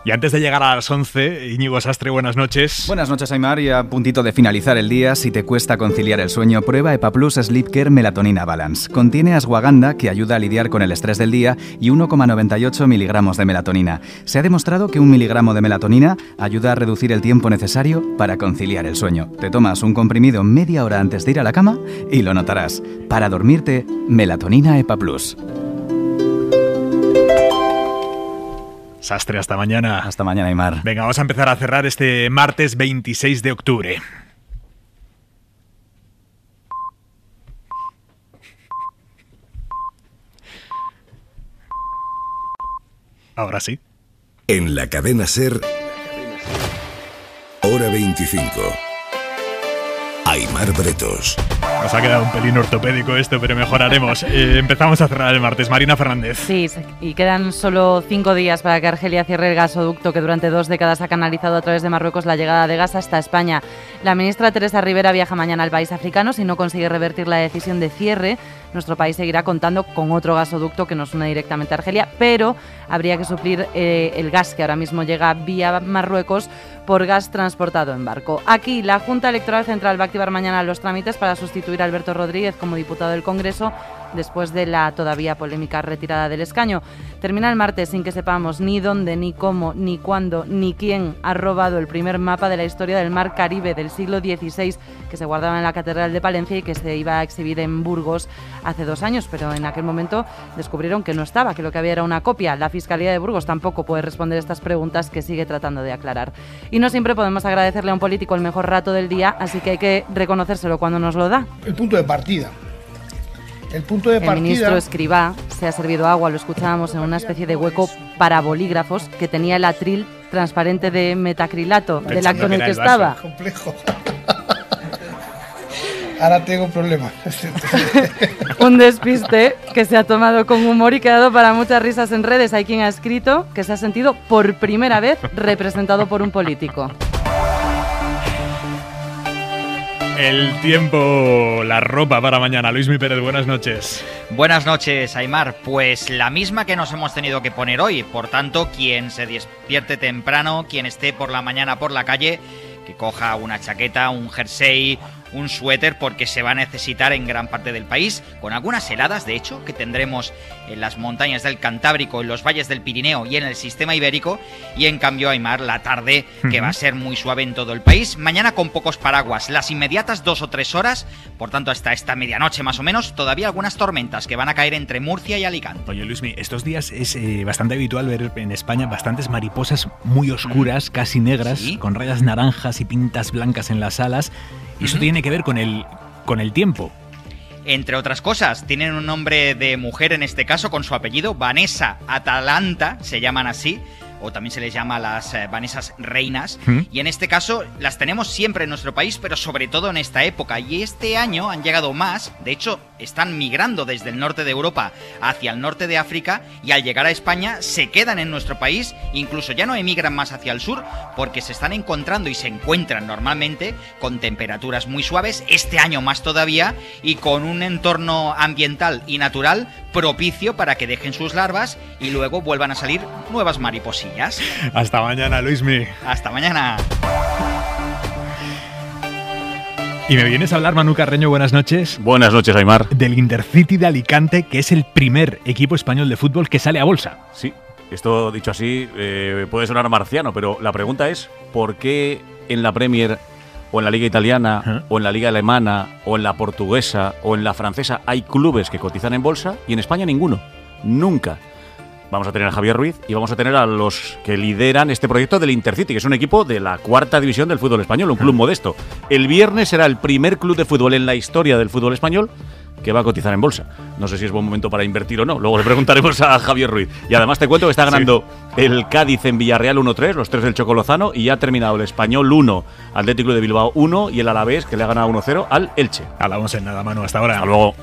Y antes de llegar a las once, Íñigo Sastre, buenas noches. Buenas noches, Aimar, y a puntito de finalizar el día, si te cuesta conciliar el sueño, prueba EpaPlus Sleep Care Melatonina Balance. Contiene ashwagandha, que ayuda a lidiar con el estrés del día, y uno coma noventa y ocho miligramos de melatonina. Se ha demostrado que un miligramo de melatonina ayuda a reducir el tiempo necesario para conciliar el sueño. Te tomas un comprimido media hora antes de ir a la cama y lo notarás. Para dormirte, melatonina EpaPlus. Sastre, hasta mañana. Hasta mañana, Aimar. Venga, vamos a empezar a cerrar este martes veintiséis de octubre. Ahora sí. En la cadena Ser, hora veinticinco. Aimar Bretos. Nos ha quedado un pelín ortopédico esto, pero mejoraremos. Eh, empezamos a cerrar el martes. Marina Fernández. Sí, y quedan solo cinco días para que Argelia cierre el gasoducto que durante dos décadas ha canalizado a través de Marruecos la llegada de gas hasta España. La ministra Teresa Rivera viaja mañana al país africano. Si no consigue revertir la decisión de cierre, nuestro país seguirá contando con otro gasoducto que nos une directamente a Argelia, pero habría que suplir eh, el gas que ahora mismo llega vía Marruecos por gas transportado en barco. Aquí, la Junta Electoral Central va a activar mañana los trámites para sustituir a Alberto Rodríguez como diputado del Congreso después de la todavía polémica retirada del escaño. Termina el martes sin que sepamos ni dónde, ni cómo, ni cuándo, ni quién ha robado el primer mapa de la historia del Mar Caribe del siglo dieciséis que se guardaba en la Catedral de Palencia y que se iba a exhibir en Burgos hace dos años, pero en aquel momento descubrieron que no estaba, que lo que había era una copia. La Fiscalía de Burgos tampoco puede responder estas preguntas que sigue tratando de aclarar. Y no siempre podemos agradecerle a un político el mejor rato del día, así que hay que reconocérselo cuando nos lo da. El punto de partida. El punto de partida. El ministro Escribá se ha servido agua, lo escuchábamos, en una especie de hueco para bolígrafos que tenía el atril transparente de metacrilato del acto en el que estaba. Complejo. Ahora tengo un problema. Un despiste que se ha tomado con humor y que ha dado para muchas risas en redes. Hay quien ha escrito que se ha sentido por primera vez representado por un político. El tiempo, la ropa para mañana. Luismi Pérez, buenas noches. Buenas noches, Aimar. Pues la misma que nos hemos tenido que poner hoy. Por tanto, quien se despierte temprano, quien esté por la mañana por la calle, que coja una chaqueta, un jersey, un suéter, porque se va a necesitar en gran parte del país, con algunas heladas, de hecho, que tendremos en las montañas del Cantábrico, en los valles del Pirineo y en el sistema ibérico. Y en cambio, Aimar, la tarde, que va a ser muy suave en todo el país. Mañana con pocos paraguas, las inmediatas dos o tres horas, por tanto hasta esta medianoche más o menos, todavía algunas tormentas que van a caer entre Murcia y Alicante. Oye, Luismi, estos días es eh, bastante habitual ver en España bastantes mariposas muy oscuras, casi negras, ¿sí?, con rayas naranjas y pintas blancas en las alas. Y eso tiene que ver con el, con el tiempo. Entre otras cosas, tienen un nombre de mujer en este caso con su apellido, Vanessa Atalanta, se llaman así, o también se les llama las eh, Vanesas Reinas, ¿Mm? y en este caso las tenemos siempre en nuestro país, pero sobre todo en esta época, y este año han llegado más, de hecho están migrando desde el norte de Europa hacia el norte de África, y al llegar a España se quedan en nuestro país, incluso ya no emigran más hacia el sur, porque se están encontrando y se encuentran normalmente con temperaturas muy suaves, este año más todavía, y con un entorno ambiental y natural propicio para que dejen sus larvas y luego vuelvan a salir nuevas mariposillas. Hasta mañana, Luismi. Hasta mañana. Y me vienes a hablar, Manu Carreño, buenas noches. Buenas noches, Aimar. Del Intercity de Alicante, que es el primer equipo español de fútbol que sale a bolsa. Sí, esto dicho así eh, puede sonar marciano, pero la pregunta es ¿por qué en la Premier o en la Liga Italiana, uh-huh. o en la Liga Alemana, o en la Portuguesa, o en la Francesa hay clubes que cotizan en bolsa y en España ninguno? Nunca. Vamos a tener a Javier Ruiz y vamos a tener a los que lideran este proyecto del Intercity, que es un equipo de la cuarta división del fútbol español, un club modesto. El viernes será el primer club de fútbol en la historia del fútbol español que va a cotizar en bolsa. No sé si es buen momento para invertir o no. Luego le preguntaremos a Javier Ruiz. Y además te cuento que está ganando sí. el Cádiz en Villarreal uno tres, los tres del Choco Lozano, y ya ha terminado el Español uno, Atlético de Bilbao uno y el Alavés, que le ha ganado uno cero al Elche. Hablamos en nada, Manu. Hasta ahora. Hasta luego.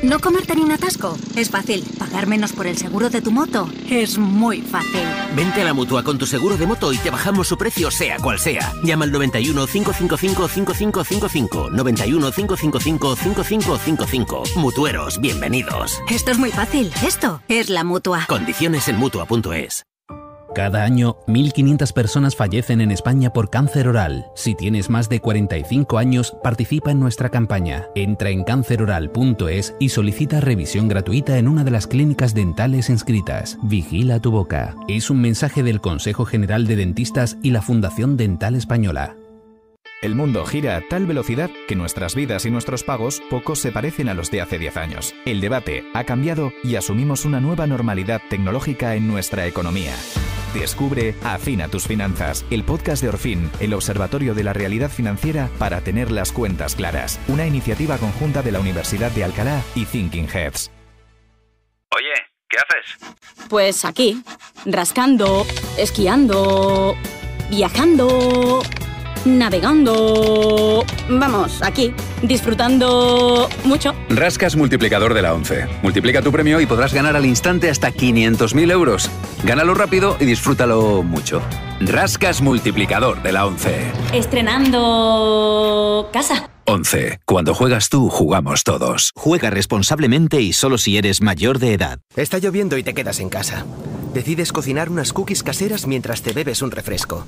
No comerte ni un atasco. Es fácil. Pagar menos por el seguro de tu moto es muy fácil. Vente a la Mutua con tu seguro de moto y te bajamos su precio sea cual sea. Llama al noventa y uno, cinco cinco cinco, cinco cinco cinco cinco. noventa y uno, cinco cinco cinco, cinco cinco cinco cinco. Mutueros, bienvenidos. Esto es muy fácil. Esto es la Mutua. Condiciones en Mutua punto es. Cada año, mil quinientas personas fallecen en España por cáncer oral. Si tienes más de cuarenta y cinco años, participa en nuestra campaña. Entra en cáncer oral punto es y solicita revisión gratuita en una de las clínicas dentales inscritas. Vigila tu boca. Es un mensaje del Consejo General de Dentistas y la Fundación Dental Española. El mundo gira a tal velocidad que nuestras vidas y nuestros pagos pocos se parecen a los de hace diez años. El debate ha cambiado y asumimos una nueva normalidad tecnológica en nuestra economía. Descubre Afina tus finanzas, el podcast de Orfín, el observatorio de la realidad financiera para tener las cuentas claras. Una iniciativa conjunta de la Universidad de Alcalá y Thinking Heads. Oye, ¿qué haces? Pues aquí, rascando, esquiando, viajando, navegando, vamos, aquí, disfrutando mucho. Rascas multiplicador de la once. Multiplica tu premio y podrás ganar al instante hasta quinientos mil euros. Gánalo rápido y disfrútalo mucho. Rascas multiplicador de la once. Estrenando casa. once. Cuando juegas tú, jugamos todos. Juega responsablemente y solo si eres mayor de edad. Está lloviendo y te quedas en casa. Decides cocinar unas cookies caseras mientras te bebes un refresco.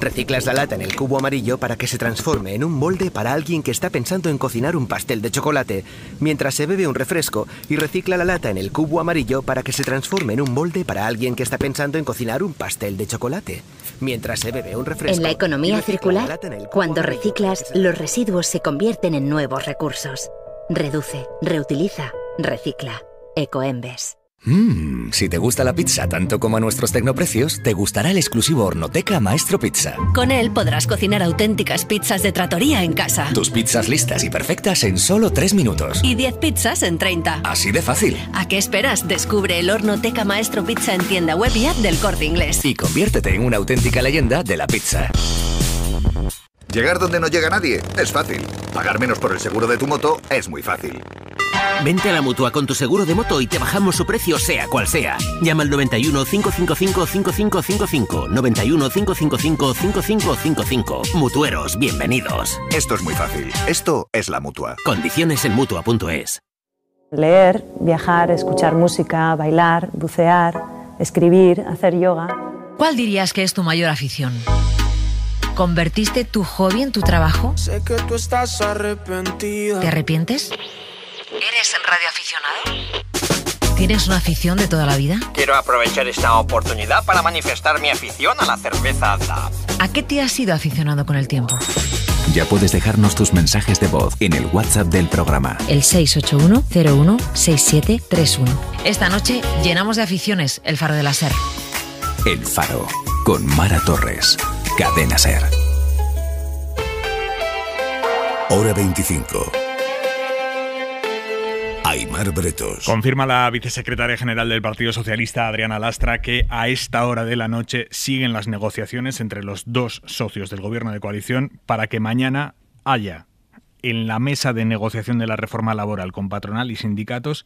Reciclas la lata en el cubo amarillo para que se transforme en un molde para alguien que está pensando en cocinar un pastel de chocolate, mientras se bebe un refresco, y recicla la lata en el cubo amarillo para que se transforme en un molde para alguien que está pensando en cocinar un pastel de chocolate, mientras se bebe un refresco. En la economía circular, cuando reciclas, los residuos se convierten en nuevos recursos. Reduce, reutiliza, recicla. Ecoembes. Mmm, si te gusta la pizza tanto como a nuestros tecnoprecios, te gustará el exclusivo Hornoteca Maestro Pizza. Con él podrás cocinar auténticas pizzas de trattoria en casa. Tus pizzas listas y perfectas en solo tres minutos. Y diez pizzas en treinta. Así de fácil. ¿A qué esperas? Descubre el Hornoteca Maestro Pizza en tienda web y app del Corte Inglés. Y conviértete en una auténtica leyenda de la pizza. Llegar donde no llega nadie es fácil. Pagar menos por el seguro de tu moto es muy fácil. Vente a la Mutua con tu seguro de moto y te bajamos su precio sea cual sea. Llama al noventa y uno, cinco cinco cinco, cinco cinco cinco cinco. noventa y uno, cinco cinco cinco, cinco cinco cinco cinco. Mutueros, bienvenidos. Esto es muy fácil. Esto es la Mutua. Condiciones en Mutua punto es. Leer, viajar, escuchar música, bailar, bucear, escribir, hacer yoga. ¿Cuál dirías que es tu mayor afición? ¿Convertiste tu hobby en tu trabajo? Sé que tú estás arrepentida. ¿Te arrepientes? ¿Eres radioaficionado? ¿Tienes una afición de toda la vida? Quiero aprovechar esta oportunidad para manifestar mi afición a la cerveza D A B. ¿A qué te has ido aficionando con el tiempo? Ya puedes dejarnos tus mensajes de voz en el WhatsApp del programa. El seis ocho uno, cero uno, seis siete tres uno. Esta noche llenamos de aficiones el Faro de la SER. El Faro, con Mara Torres. Cadena Ser. Hora veinticinco. Aimar Bretos. Confirma la vicesecretaria general del Partido Socialista, Adriana Lastra, que a esta hora de la noche siguen las negociaciones entre los dos socios del gobierno de coalición para que mañana haya en la mesa de negociación de la reforma laboral con patronal y sindicatos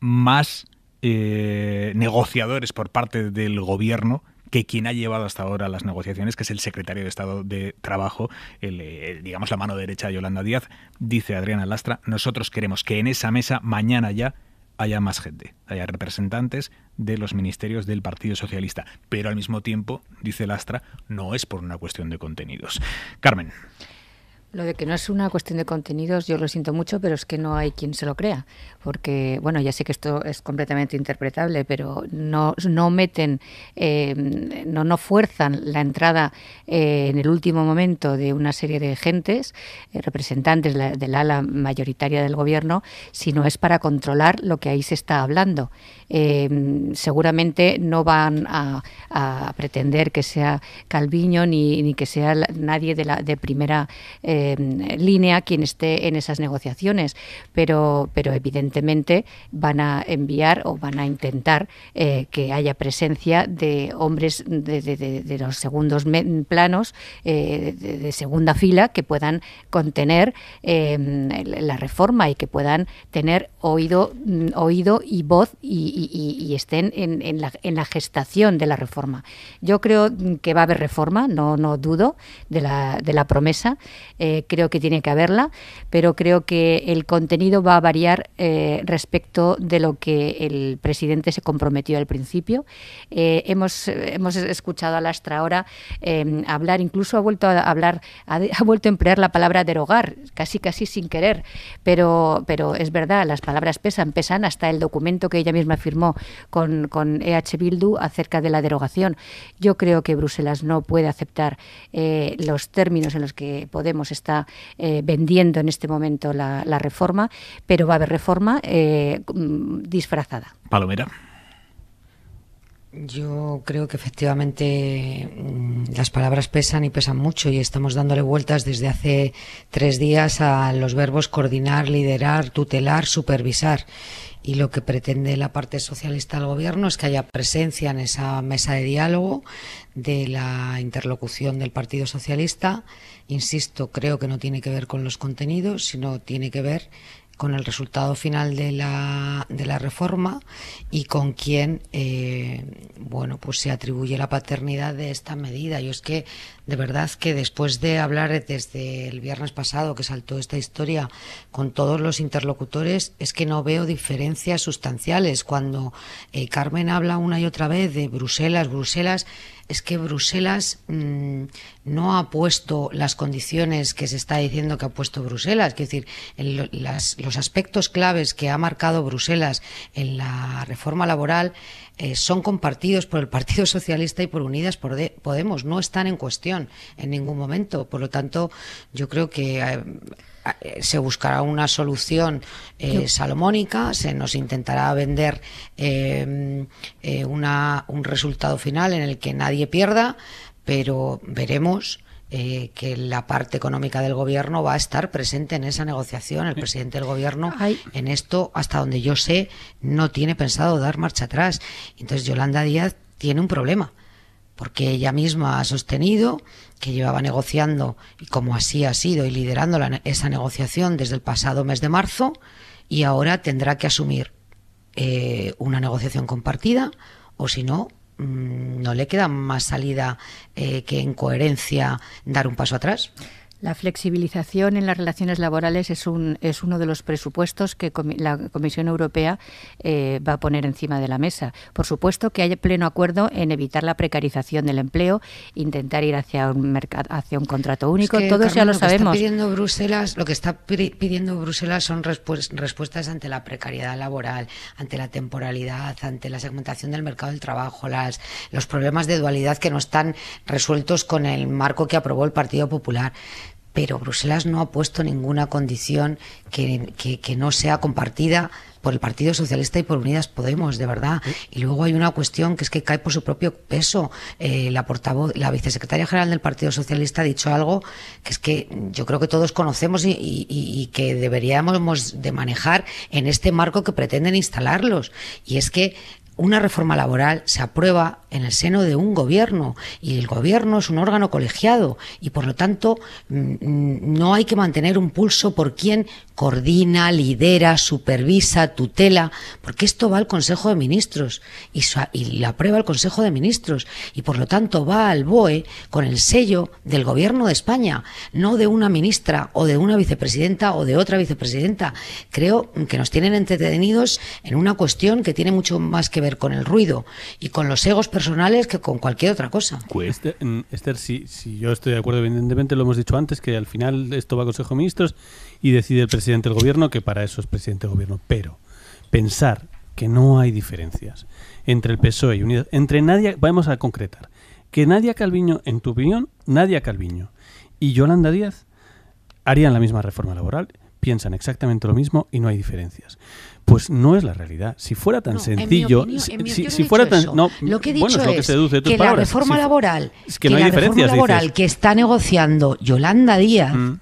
más eh, negociadores por parte del gobierno que quien ha llevado hasta ahora las negociaciones, que es el secretario de Estado de Trabajo, el, el, digamos la mano derecha de Yolanda Díaz. Dice Adriana Lastra, nosotros queremos que en esa mesa mañana ya haya más gente, haya representantes de los ministerios del Partido Socialista. Pero al mismo tiempo, dice Lastra, no es por una cuestión de contenidos. Carmen. Lo de que no es una cuestión de contenidos, yo lo siento mucho, pero es que no hay quien se lo crea. Porque, bueno, ya sé que esto es completamente interpretable, pero no, no meten, eh, no, no fuerzan la entrada eh, en el último momento de una serie de gentes, eh, representantes de la, del ala mayoritaria del gobierno, si no es para controlar lo que ahí se está hablando. Eh, seguramente no van a, a pretender que sea Calviño ni, ni que sea nadie de, la, de primera Eh, línea quien esté en esas negociaciones, pero, pero evidentemente van a enviar o van a intentar eh, que haya presencia de hombres de, de, de, de los segundos planos, eh, de, de segunda fila, que puedan contener eh, la reforma y que puedan tener oído, oído y voz y, y, y estén en, en, la, en la gestación de la reforma. Yo creo que va a haber reforma, no, no dudo de la, de la promesa. Eh, Creo que tiene que haberla, pero creo que el contenido va a variar eh, respecto de lo que el presidente se comprometió al principio. Eh, hemos, hemos escuchado a Lastra ahora eh, hablar, incluso ha vuelto a hablar, ha, ha vuelto a emplear la palabra derogar, casi casi sin querer, pero, pero es verdad, las palabras pesan, pesan hasta el documento que ella misma firmó con, con E H Bildu acerca de la derogación. Yo creo que Bruselas no puede aceptar eh, los términos en los que Podemos estar está eh, vendiendo en este momento la, la reforma, pero va a haber reforma eh, disfrazada. Palomera. Yo creo que efectivamente las palabras pesan y pesan mucho, y estamos dándole vueltas desde hace tres días a los verbos coordinar, liderar, tutelar, supervisar. Y lo que pretende la parte socialista del gobierno es que haya presencia en esa mesa de diálogo de la interlocución del Partido Socialista. Insisto, creo que no tiene que ver con los contenidos, sino tiene que ver con el resultado final de la, de la reforma y con quién eh, bueno, pues se atribuye la paternidad de esta medida. Yo es que, de verdad, que después de hablar desde el viernes pasado, que saltó esta historia, con todos los interlocutores, es que no veo diferencias sustanciales. Cuando eh, Carmen habla una y otra vez de Bruselas, Bruselas... Es que Bruselas mmm, no ha puesto las condiciones que se está diciendo que ha puesto Bruselas. Es decir, el, las, los aspectos claves que ha marcado Bruselas en la reforma laboral eh, son compartidos por el Partido Socialista y por Unidas Podemos. No están en cuestión en ningún momento. Por lo tanto, yo creo que Eh, se buscará una solución eh, salomónica, se nos intentará vender eh, eh, una, un resultado final en el que nadie pierda, pero veremos eh, que la parte económica del gobierno va a estar presente en esa negociación. El presidente del gobierno en esto, hasta donde yo sé, no tiene pensado dar marcha atrás. Entonces Yolanda Díaz tiene un problema, porque ella misma ha sostenido que llevaba negociando, y como así ha sido, y liderando la, esa negociación desde el pasado mes de marzo, y ahora tendrá que asumir eh, una negociación compartida, o si no, mmm, no le queda más salida eh, que en coherencia dar un paso atrás. La flexibilización en las relaciones laborales es, un, es uno de los presupuestos que com- la Comisión Europea eh, va a poner encima de la mesa. Por supuesto que hay pleno acuerdo en evitar la precarización del empleo, intentar ir hacia un, merc- hacia un contrato único, es que, todo Carmen, ya lo, lo sabemos. Que está pidiendo Bruselas, lo que está pidiendo Bruselas son respu- respuestas ante la precariedad laboral, ante la temporalidad, ante la segmentación del mercado del trabajo, las, los problemas de dualidad que no están resueltos con el marco que aprobó el Partido Popular. Pero Bruselas no ha puesto ninguna condición que, que, que no sea compartida por el Partido Socialista y por Unidas Podemos, de verdad. Y luego hay una cuestión que es que cae por su propio peso. Eh, la portavoz, la vicesecretaria general del Partido Socialista ha dicho algo que es que yo creo que todos conocemos y, y, y que deberíamos de manejar en este marco que pretenden instalarlos. Y es que una reforma laboral se aprueba en el seno de un gobierno, y el gobierno es un órgano colegiado, y por lo tanto no hay que mantener un pulso por quien coordina, lidera, supervisa, tutela, porque esto va al Consejo de Ministros y, y lo aprueba el Consejo de Ministros, y por lo tanto va al B O E con el sello del Gobierno de España, no de una ministra o de una vicepresidenta o de otra vicepresidenta. Creo que nos tienen entretenidos en una cuestión que tiene mucho más que ver con el ruido y con los egos personales que con cualquier otra cosa. Pues, Esther, si, si yo estoy de acuerdo, evidentemente lo hemos dicho antes, que al final esto va a Consejo de Ministros y decide el presidente del gobierno, que para eso es presidente del gobierno. Pero pensar que no hay diferencias entre el P S O E y Unidas, entre Nadia, vamos a concretar, que Nadia Calviño, en tu opinión, Nadia Calviño y Yolanda Díaz harían la misma reforma laboral, piensan exactamente lo mismo y no hay diferencias. Pues no es la realidad. Si fuera tan no, sencillo, en mi opinión, en mi si, si fuera tan, no, lo que he dicho bueno, es, es lo que se deduce de tus que palabras. La reforma laboral, es que, que no hay la reforma laboral dices. Que está negociando Yolanda Díaz. Mm.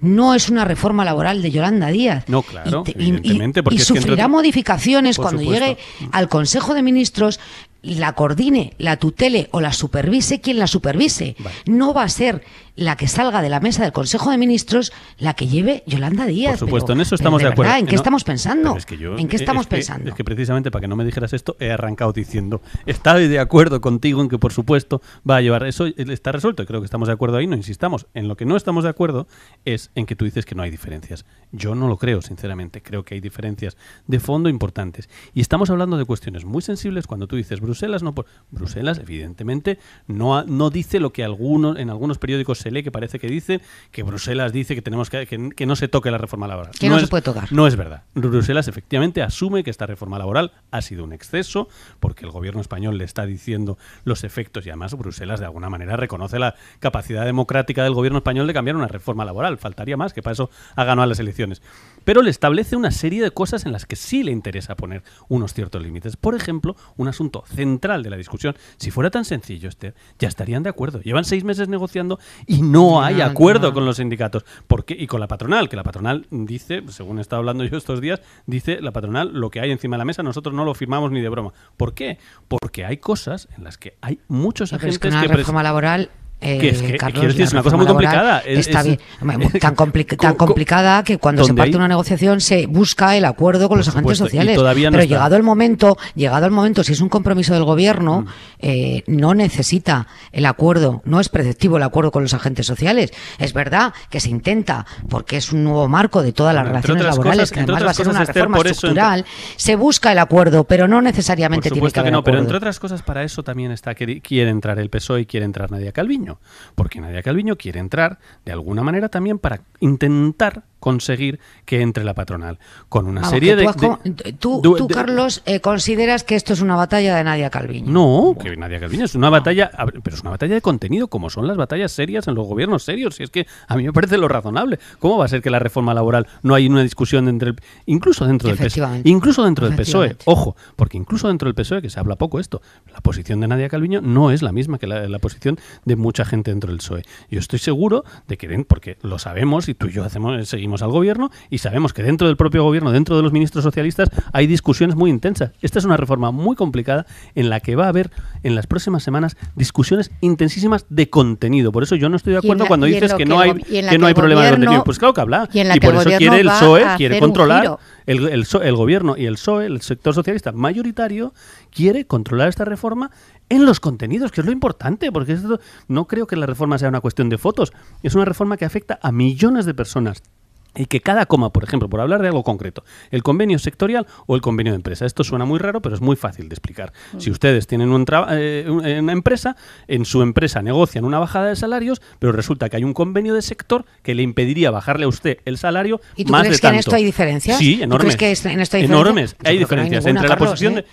No es una reforma laboral de Yolanda Díaz. No, claro, y, evidentemente. Porque y, y sufrirá es que entre... modificaciones por cuando supuesto. Llegue al Consejo de Ministros, la coordine, la tutele o la supervise quien la supervise. Vale. No va a ser la que salga de la mesa del Consejo de Ministros la que lleve Yolanda Díaz. Por supuesto, pero, en eso estamos de, de acuerdo. ¿En qué no, estamos pensando? Es que yo, ¿En qué estamos es que, pensando? Es que precisamente para que no me dijeras esto, he arrancado diciendo, estoy de acuerdo contigo en que por supuesto va a llevar eso, está resuelto, creo que estamos de acuerdo ahí, no insistamos. En lo que no estamos de acuerdo es en que tú dices que no hay diferencias. Yo no lo creo, sinceramente. Creo que hay diferencias de fondo importantes. Y estamos hablando de cuestiones muy sensibles cuando tú dices Bruselas no... Por... Bruselas, evidentemente, no, no dice lo que algunos en algunos periódicos se que parece que dice que Bruselas dice que tenemos que, que, que no se toque la reforma laboral. Que no, no se es, puede tocar. No es verdad. Bruselas efectivamente asume que esta reforma laboral ha sido un exceso porque el gobierno español le está diciendo los efectos y además Bruselas de alguna manera reconoce la capacidad democrática del gobierno español de cambiar una reforma laboral. Faltaría más, que para eso ha ganado las elecciones. Pero le establece una serie de cosas en las que sí le interesa poner unos ciertos límites. Por ejemplo, un asunto central de la discusión. Si fuera tan sencillo, Esther, ya estarían de acuerdo. Llevan seis meses negociando y no hay acuerdo no, no. con los sindicatos. Porque, y con la patronal, que la patronal dice, según he estado hablando yo estos días, dice la patronal, lo que hay encima de la mesa nosotros no lo firmamos ni de broma. ¿Por qué? Porque hay cosas en las que hay muchos agentes que... Es que una reforma laboral... Eh, que es que, Carlos, decir, es una cosa muy complicada. Es, está es, bien, es, tan, compli tan complicada que cuando se parte hay? una negociación se busca el acuerdo con Por los supuesto, agentes sociales. No Pero está. llegado el momento, llegado el momento, si es un compromiso del gobierno, mm. eh, no necesita el acuerdo, no es preceptivo el acuerdo con los agentes sociales. Es verdad que se intenta, porque es un nuevo marco de todas las bueno, relaciones laborales, cosas, que además va a ser una reforma Esther, estructural. Eso, entre... Se busca el acuerdo, pero no necesariamente Por tiene que haber que no, acuerdo. Pero entre otras cosas, para eso también está que quiere entrar el P S O E y quiere entrar Nadia Calviño. Porque Nadia Calviño quiere entrar de alguna manera también para intentar conseguir que entre la patronal con una Vamos, serie tú de, de tú, de, tú de, Carlos eh, consideras que esto es una batalla de Nadia Calviño. No, que Nadia Calviño es una no. batalla, pero es una batalla de contenido, como son las batallas serias en los gobiernos serios, y es que a mí me parece lo razonable. ¿Cómo va a ser que la reforma laboral no hay una discusión entre el, incluso dentro del P S O E, incluso dentro del P S O E, ojo, porque incluso dentro del P S O E, que se habla poco esto, la posición de Nadia Calviño no es la misma que la, la posición de mucha gente dentro del P S O E. Yo estoy seguro de que porque lo sabemos y tú y yo hacemos seguimos al gobierno y sabemos que dentro del propio gobierno, dentro de los ministros socialistas, hay discusiones muy intensas. Esta es una reforma muy complicada en la que va a haber en las próximas semanas discusiones intensísimas de contenido. Por eso yo no estoy de acuerdo la, cuando dices que, que no hay que, que no hay problema de contenido. Pues claro que habla. Y, y por eso quiere el P S O E, quiere controlar el, el, el gobierno y el P S O E, el sector socialista mayoritario, quiere controlar esta reforma en los contenidos, que es lo importante, porque esto, no creo que la reforma sea una cuestión de fotos. Es una reforma que afecta a millones de personas. Y que cada coma, por ejemplo, por hablar de algo concreto, el convenio sectorial o el convenio de empresa. Esto suena muy raro, pero es muy fácil de explicar. Si ustedes tienen un eh, una empresa, en su empresa negocian una bajada de salarios, pero resulta que hay un convenio de sector que le impediría bajarle a usted el salario más de tanto. ¿Y tú crees que en esto hay diferencias? Sí, enormes. ¿Tú crees que en esto hay diferencias? Enormes. Hay diferencias entre la posición de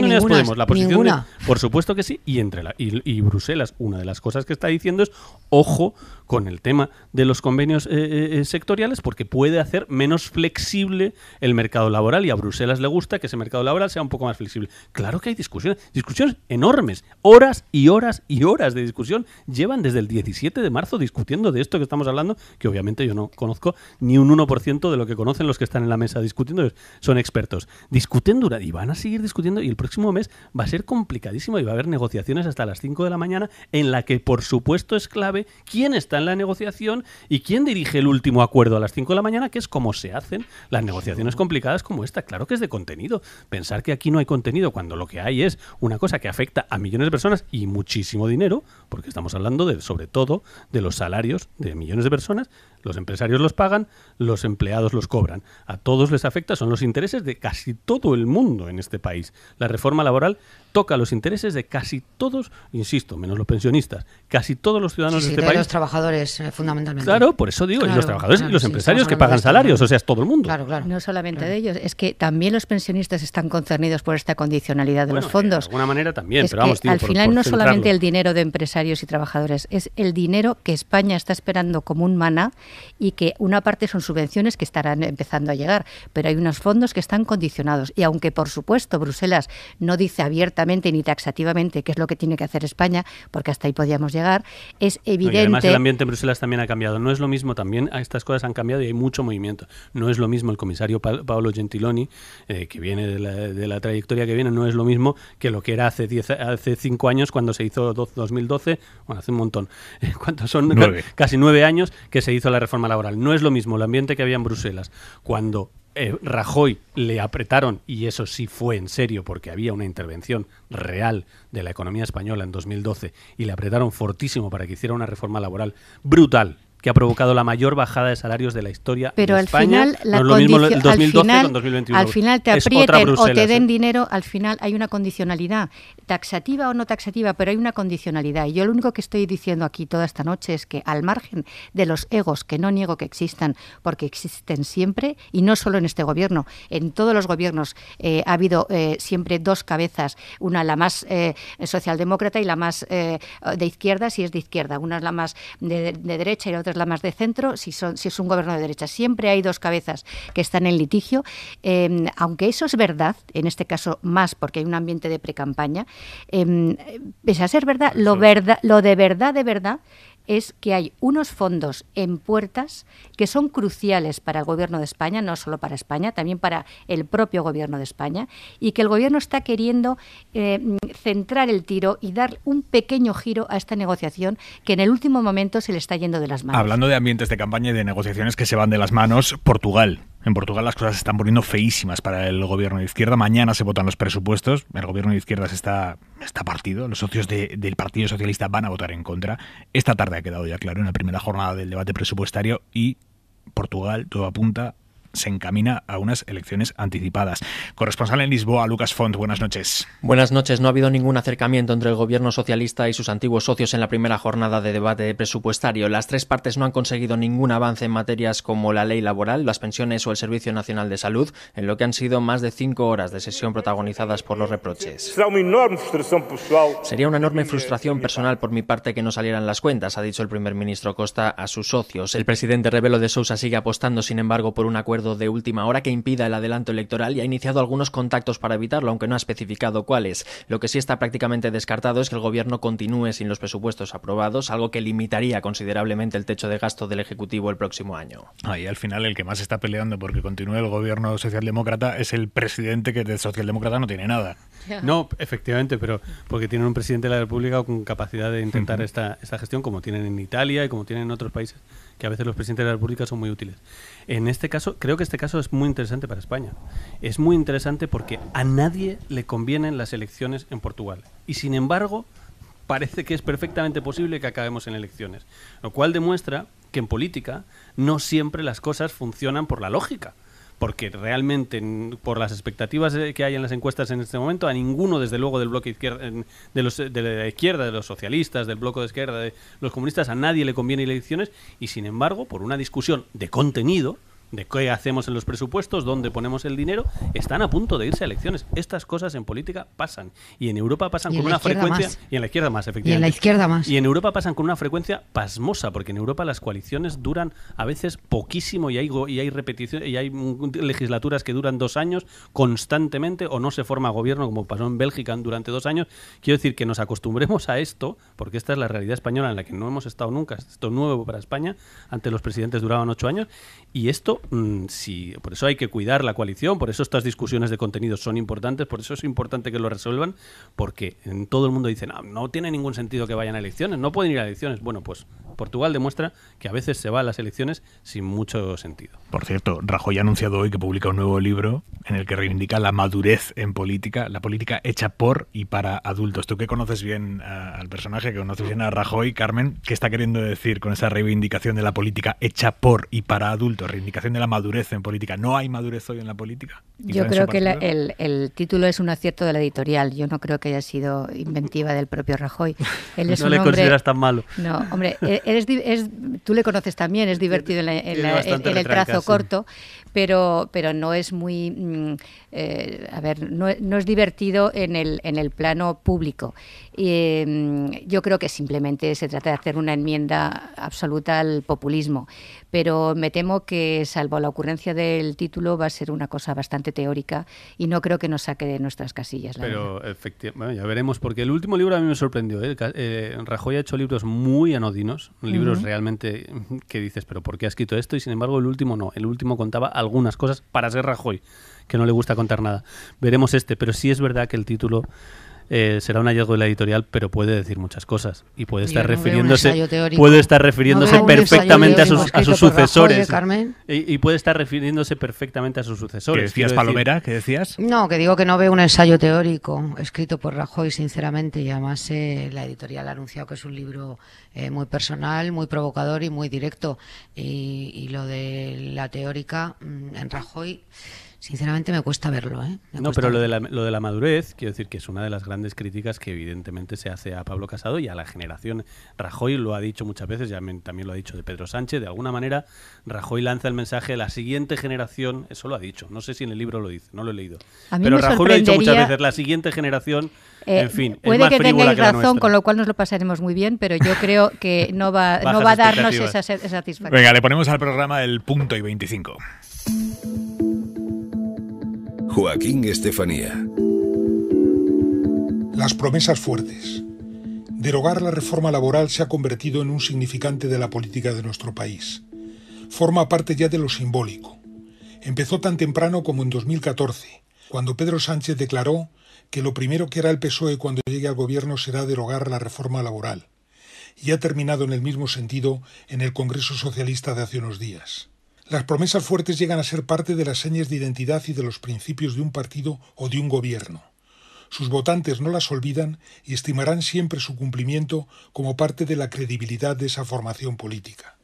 Unidas Podemos, la posición de, por supuesto que sí, y entre la y, y Bruselas. Una de las cosas que está diciendo es, ojo con el tema de los convenios eh, eh, sectoriales, porque puede hacer menos flexible el mercado laboral y a Bruselas le gusta que ese mercado laboral sea un poco más flexible. Claro que hay discusiones, discusiones enormes, horas y horas y horas de discusión. Llevan desde el diecisiete de marzo discutiendo de esto que estamos hablando, que obviamente yo no conozco ni un uno por ciento de lo que conocen los que están en la mesa discutiendo, son expertos. Discuten durante y van a seguir discutiendo y el próximo mes va a ser complicadísimo y va a haber negociaciones hasta las cinco de la mañana en la que por supuesto es clave quién está en la negociación y quién dirige el último acuerdo a las cinco de la mañana, que es como se hacen las negociaciones complicadas como esta. Claro que es de contenido. Pensar que aquí no hay contenido cuando lo que hay es una cosa que afecta a millones de personas y muchísimo dinero, porque estamos hablando de, sobre todo, de los salarios de millones de personas, Los empresarios los pagan, los empleados los cobran. A todos les afecta, son los intereses de casi todo el mundo en este país. La reforma laboral toca los intereses de casi todos, insisto, menos los pensionistas, casi todos los ciudadanos sí, sí, de este de país. Los trabajadores, eh, fundamentalmente. Claro, por eso digo, claro, y los trabajadores claro, y los sí, empresarios que pagan salarios, o sea, es todo el mundo. Claro, claro. No solamente claro. de ellos, es que también los pensionistas están concernidos por esta condicionalidad de bueno, los fondos. De alguna manera también, es pero vamos, tío, al por, final por no centrarlo. Solamente el dinero de empresarios y trabajadores, es el dinero que España está esperando como un maná y que una parte son subvenciones que estarán empezando a llegar, pero hay unos fondos que están condicionados y aunque por supuesto Bruselas no dice abiertamente ni taxativamente qué es lo que tiene que hacer España, porque hasta ahí podíamos llegar, es evidente. No, y además el ambiente en Bruselas también ha cambiado, no es lo mismo también, estas cosas han cambiado y hay mucho movimiento, no es lo mismo el comisario pa- Paolo Gentiloni, eh, que viene de la, de la trayectoria que viene, no es lo mismo que lo que era hace diez, hace cinco años cuando se hizo dos mil doce, bueno, hace un montón, ¿cuántos son? Nueve. Casi nueve años que se hizo la reforma laboral. No es lo mismo el ambiente que había en Bruselas cuando eh, Rajoy le apretaron, y eso sí fue en serio porque había una intervención real de la economía española en dos mil doce y le apretaron fortísimo para que hiciera una reforma laboral brutal, que ha provocado la mayor bajada de salarios de la historia pero de España. Pero al final, no es lo mismo el dos mil doce al final, con dos mil veintiuno. Al final te aprieten o te den ¿eh? dinero, al final hay una condicionalidad, taxativa o no taxativa, pero hay una condicionalidad. Y yo lo único que estoy diciendo aquí toda esta noche es que al margen de los egos, que no niego que existan, porque existen siempre, y no solo en este gobierno, en todos los gobiernos eh, ha habido eh, siempre dos cabezas, una la más eh, socialdemócrata y la más eh, de izquierda, si es de izquierda, una es la más de, de derecha y la otra la más de centro, si, son, si es un gobierno de derecha. Siempre hay dos cabezas que están en litigio. Eh, aunque eso es verdad, en este caso más porque hay un ambiente de precampaña, eh, pese a ser verdad, lo, verdad, lo de verdad, de verdad, es que hay unos fondos en puertas que son cruciales para el Gobierno de España, no solo para España, también para el propio Gobierno de España, y que el Gobierno está queriendo eh, centrar el tiro y dar un pequeño giro a esta negociación que en el último momento se le está yendo de las manos. Hablando de ambientes de campaña y de negociaciones que se van de las manos, Portugal. En Portugal las cosas se están poniendo feísimas para el gobierno de izquierda. Mañana se votan los presupuestos. El gobierno de izquierda está, está partido. Los socios de, del Partido Socialista van a votar en contra. Esta tarde ha quedado ya claro en la primera jornada del debate presupuestario y Portugal, todo apunta, se encamina a unas elecciones anticipadas. Corresponsal en Lisboa, Lucas Font, buenas noches. Buenas noches. No ha habido ningún acercamiento entre el gobierno socialista y sus antiguos socios en la primera jornada de debate presupuestario. Las tres partes no han conseguido ningún avance en materias como la ley laboral, las pensiones o el Servicio Nacional de Salud, en lo que han sido más de cinco horas de sesión protagonizadas por los reproches. Sería una enorme frustración personal por mi parte que no salieran las cuentas, ha dicho el primer ministro Costa a sus socios. El presidente Rebelo de Sousa sigue apostando, sin embargo, por un acuerdo de última hora que impida el adelanto electoral y ha iniciado algunos contactos para evitarlo, aunque no ha especificado cuáles. Lo que sí está prácticamente descartado es que el gobierno continúe sin los presupuestos aprobados, algo que limitaría considerablemente el techo de gasto del Ejecutivo el próximo año. Ahí al final el que más está peleando porque continúe el gobierno socialdemócrata es el presidente, que de socialdemócrata no tiene nada. No, efectivamente, pero porque tienen un presidente de la República con capacidad de intentar esta, esta gestión, como tienen en Italia y como tienen en otros países, que a veces los presidentes de la República son muy útiles. En este caso, creo que este caso es muy interesante para España. Es muy interesante porque a nadie le convienen las elecciones en Portugal. Y sin embargo, parece que es perfectamente posible que acabemos en elecciones. Lo cual demuestra que en política no siempre las cosas funcionan por la lógica. Porque realmente, por las expectativas que hay en las encuestas en este momento, a ninguno, desde luego, del bloque izquierda, de, los, de la izquierda, de los socialistas, del bloque de izquierda, de los comunistas, a nadie le conviene elecciones y, sin embargo, por una discusión de contenido, de qué hacemos en los presupuestos, dónde ponemos el dinero, están a punto de irse a elecciones. Estas cosas en política pasan. Y en Europa pasan con una frecuencia... Más. Y en la izquierda más, efectivamente. Y en la izquierda más. Y en Europa pasan con una frecuencia pasmosa, porque en Europa las coaliciones duran a veces poquísimo y hay, y hay repeticiones, y hay legislaturas que duran dos años constantemente, o no se forma gobierno, como pasó en Bélgica durante dos años. Quiero decir que nos acostumbremos a esto, porque esta es la realidad española en la que no hemos estado nunca. Esto es nuevo para España. Antes los presidentes duraban ocho años. Y esto tanto, si, por eso hay que cuidar la coalición, por eso estas discusiones de contenidos son importantes, por eso es importante que lo resuelvan, porque en todo el mundo dicen, no, no tiene ningún sentido que vayan a elecciones, no pueden ir a elecciones. Bueno, pues Portugal demuestra que a veces se va a las elecciones sin mucho sentido. Por cierto, Rajoy ha anunciado hoy que publica un nuevo libro en el que reivindica la madurez en política, la política hecha por y para adultos. Tú que conoces bien a, al personaje, que conoces bien a Rajoy, Carmen, ¿qué está queriendo decir con esa reivindicación de la política hecha por y para adultos? Reivindicación de la madurez en política. ¿No hay madurez hoy en la política? Yo creo que la, el, el título es un acierto de la editorial. Yo no creo que haya sido inventiva del propio Rajoy. Él es no un le hombre, consideras tan malo. No, hombre, eres, es, tú le conoces también, es divertido en, la, en, la, en, en el trazo sí. corto, pero, pero no es muy... Mm, eh, a ver, no, no es divertido en el, en el plano público. Eh, yo creo que simplemente se trata de hacer una enmienda absoluta al populismo, pero me temo que, salvo la ocurrencia del título, va a ser una cosa bastante teórica y no creo que nos saque de nuestras casillas. La pero efectivamente, bueno, ya veremos, porque el último libro a mí me sorprendió, ¿eh? Eh, Rajoy ha hecho libros muy anodinos, libros uh-huh. realmente que dices, pero ¿por qué ha escrito esto? Y sin embargo el último no, el último contaba algunas cosas para ser Rajoy, que no le gusta contar nada. Veremos este, pero sí es verdad que el título... Eh, será un hallazgo de la editorial, pero puede decir muchas cosas y puede estar no refiriéndose puede estar refiriéndose no perfectamente a sus, a sus sucesores Rajoy, y, y puede estar refiriéndose perfectamente a sus sucesores. ¿Qué decías, Palomera? ¿Qué decías? No, que digo que no veo un ensayo teórico escrito por Rajoy, sinceramente, y además eh, la editorial ha anunciado que es un libro eh, muy personal, muy provocador y muy directo, y, y lo de la teórica en Rajoy sinceramente me cuesta verlo, ¿eh? Me no, cuesta pero lo de, la, lo de la madurez, quiero decir que es una de las grandes críticas que evidentemente se hace a Pablo Casado y a la generación. Rajoy lo ha dicho muchas veces, ya me, también lo ha dicho de Pedro Sánchez, de alguna manera Rajoy lanza el mensaje de la siguiente generación, eso lo ha dicho, no sé si en el libro lo dice, no lo he leído, pero Rajoy lo ha dicho muchas veces, la siguiente generación, eh, en fin. Puede es más que tengáis razón, con lo cual nos lo pasaremos muy bien, pero yo creo que no va, no va a darnos esa satisfacción. Venga, le ponemos al programa el punto y veinticinco. Joaquín Estefanía. Las promesas fuertes. Derogar la reforma laboral se ha convertido en un significante de la política de nuestro país. Forma parte ya de lo simbólico. Empezó tan temprano como en dos mil catorce, cuando Pedro Sánchez declaró que lo primero que hará el P S O E cuando llegue al gobierno será derogar la reforma laboral. Y ha terminado en el mismo sentido en el Congreso Socialista de hace unos días. Las promesas fuertes llegan a ser parte de las señas de identidad y de los principios de un partido o de un gobierno. Sus votantes no las olvidan y estimarán siempre su cumplimiento como parte de la credibilidad de esa formación política.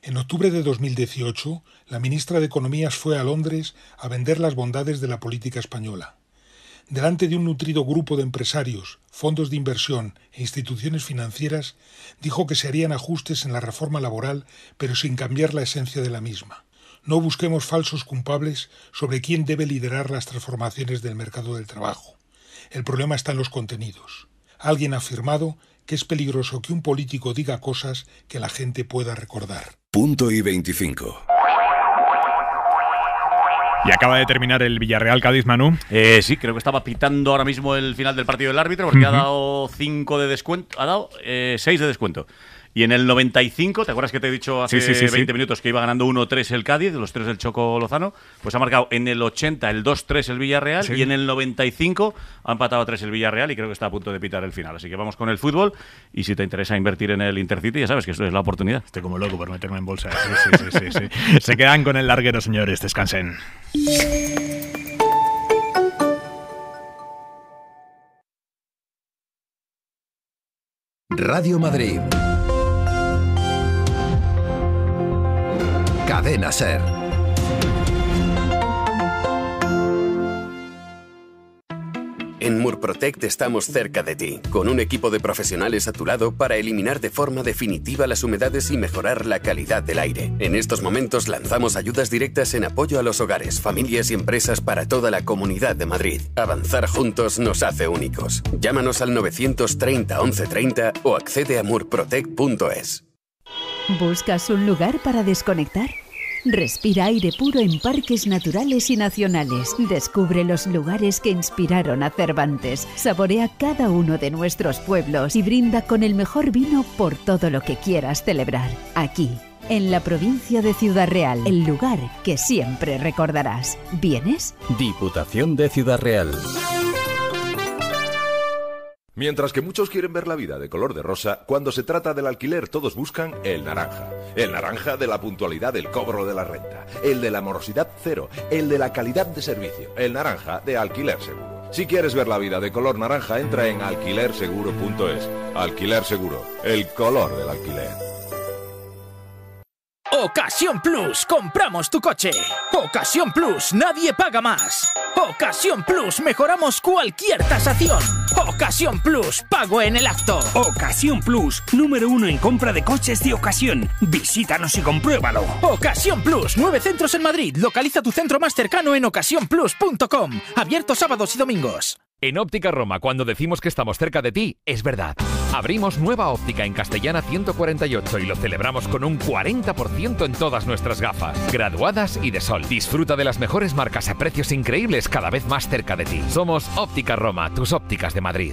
En octubre de dos mil dieciocho, la ministra de Economías fue a Londres a vender las bondades de la política española. Delante de un nutrido grupo de empresarios, fondos de inversión e instituciones financieras, dijo que se harían ajustes en la reforma laboral, pero sin cambiar la esencia de la misma. No busquemos falsos culpables sobre quién debe liderar las transformaciones del mercado del trabajo. El problema está en los contenidos. Alguien ha afirmado que es peligroso que un político diga cosas que la gente pueda recordar. Punto y veinticinco. Y acaba de terminar el Villarreal-Cádiz, Manu. Eh, sí, creo que estaba pitando ahora mismo el final del partido del árbitro, porque uh-huh. ha dado cinco de descuento, ha dado eh, seis de descuento. Y en el noventa y cinco, ¿te acuerdas que te he dicho hace sí, sí, sí, veinte sí. minutos que iba ganando uno tres el Cádiz, los tres del Choco Lozano? Pues ha marcado en el ochenta el dos tres el Villarreal sí. y en el noventa y cinco ha empatado a tres el Villarreal y creo que está a punto de pitar el final. Así que vamos con el fútbol y si te interesa invertir en el Intercity, ya sabes que eso es la oportunidad. Estoy como loco por meterme en bolsa. Sí, sí, sí, sí, sí. Se quedan con el larguero, señores. Descansen. Radio Madrid. Cadena Ser. En Murprotect estamos cerca de ti, con un equipo de profesionales a tu lado para eliminar de forma definitiva las humedades y mejorar la calidad del aire. En estos momentos lanzamos ayudas directas en apoyo a los hogares, familias y empresas para toda la Comunidad de Madrid. Avanzar juntos nos hace únicos. Llámanos al nueve tres cero, once treinta o accede a murprotect punto es. ¿Buscas un lugar para desconectar? Respira aire puro en parques naturales y nacionales. Descubre los lugares que inspiraron a Cervantes. Saborea cada uno de nuestros pueblos y brinda con el mejor vino por todo lo que quieras celebrar. Aquí, en la provincia de Ciudad Real, el lugar que siempre recordarás. ¿Vienes? Diputación de Ciudad Real. Mientras que muchos quieren ver la vida de color de rosa, cuando se trata del alquiler todos buscan el naranja. El naranja de la puntualidad del cobro de la renta, el de la morosidad cero, el de la calidad de servicio, el naranja de alquiler seguro. Si quieres ver la vida de color naranja, entra en alquiler seguro punto es. Alquiler seguro, el color del alquiler. Ocasión Plus, compramos tu coche. Ocasión Plus, nadie paga más. Ocasión Plus, mejoramos cualquier tasación. Ocasión Plus, pago en el acto. Ocasión Plus, número uno en compra de coches de ocasión. Visítanos y compruébalo. Ocasión Plus, nueve centros en Madrid. Localiza tu centro más cercano en ocasión plus punto com. Abierto sábados y domingos. En Óptica Roma, cuando decimos que estamos cerca de ti, es verdad. Abrimos nueva óptica en Castellana ciento cuarenta y ocho y lo celebramos con un cuarenta por ciento en todas nuestras gafas, graduadas y de sol. Disfruta de las mejores marcas a precios increíbles cada vez más cerca de ti. Somos Óptica Roma, tus ópticas de Madrid.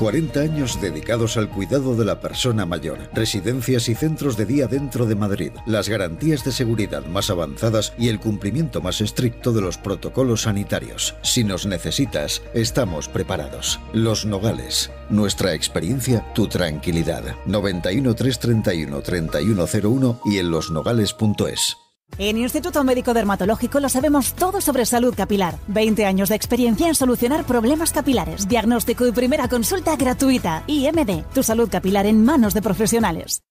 cuarenta años dedicados al cuidado de la persona mayor. Residencias y centros de día dentro de Madrid. Las garantías de seguridad más avanzadas y el cumplimiento más estricto de los protocolos sanitarios. Si nos necesitas, estamos preparados. Los Nogales. Nuestra experiencia, tu tranquilidad. noventa y uno, trescientos treinta y uno, treinta y uno cero uno y en los nogales punto es. En Instituto Médico Dermatológico lo sabemos todo sobre salud capilar. veinte años de experiencia en solucionar problemas capilares. Diagnóstico y primera consulta gratuita. I M D, tu salud capilar en manos de profesionales.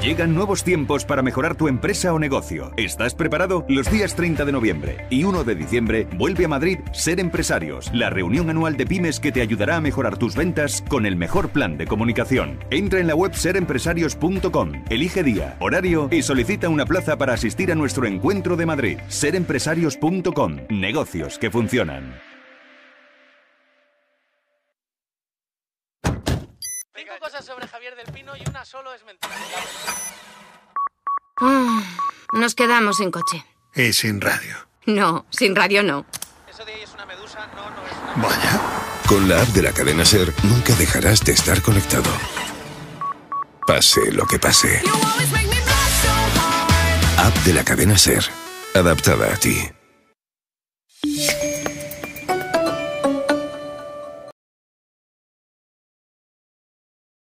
Llegan nuevos tiempos para mejorar tu empresa o negocio. ¿Estás preparado? Los días treinta de noviembre y uno de diciembre vuelve a Madrid Ser Empresarios, la reunión anual de pymes que te ayudará a mejorar tus ventas con el mejor plan de comunicación. Entra en la web ser empresarios punto com, elige día, horario y solicita una plaza para asistir a nuestro encuentro de Madrid. ser empresarios punto com, negocios que funcionan. Cinco cosas sobre Javier del Pino y una solo es mentira. Ah, nos quedamos sin coche. Y sin radio. No, sin radio no. Eso de ahí es una medusa, no, no es una... Vaya. Con la app de la cadena SER nunca dejarás de estar conectado. Pase lo que pase. App de la cadena SER. Adaptada a ti.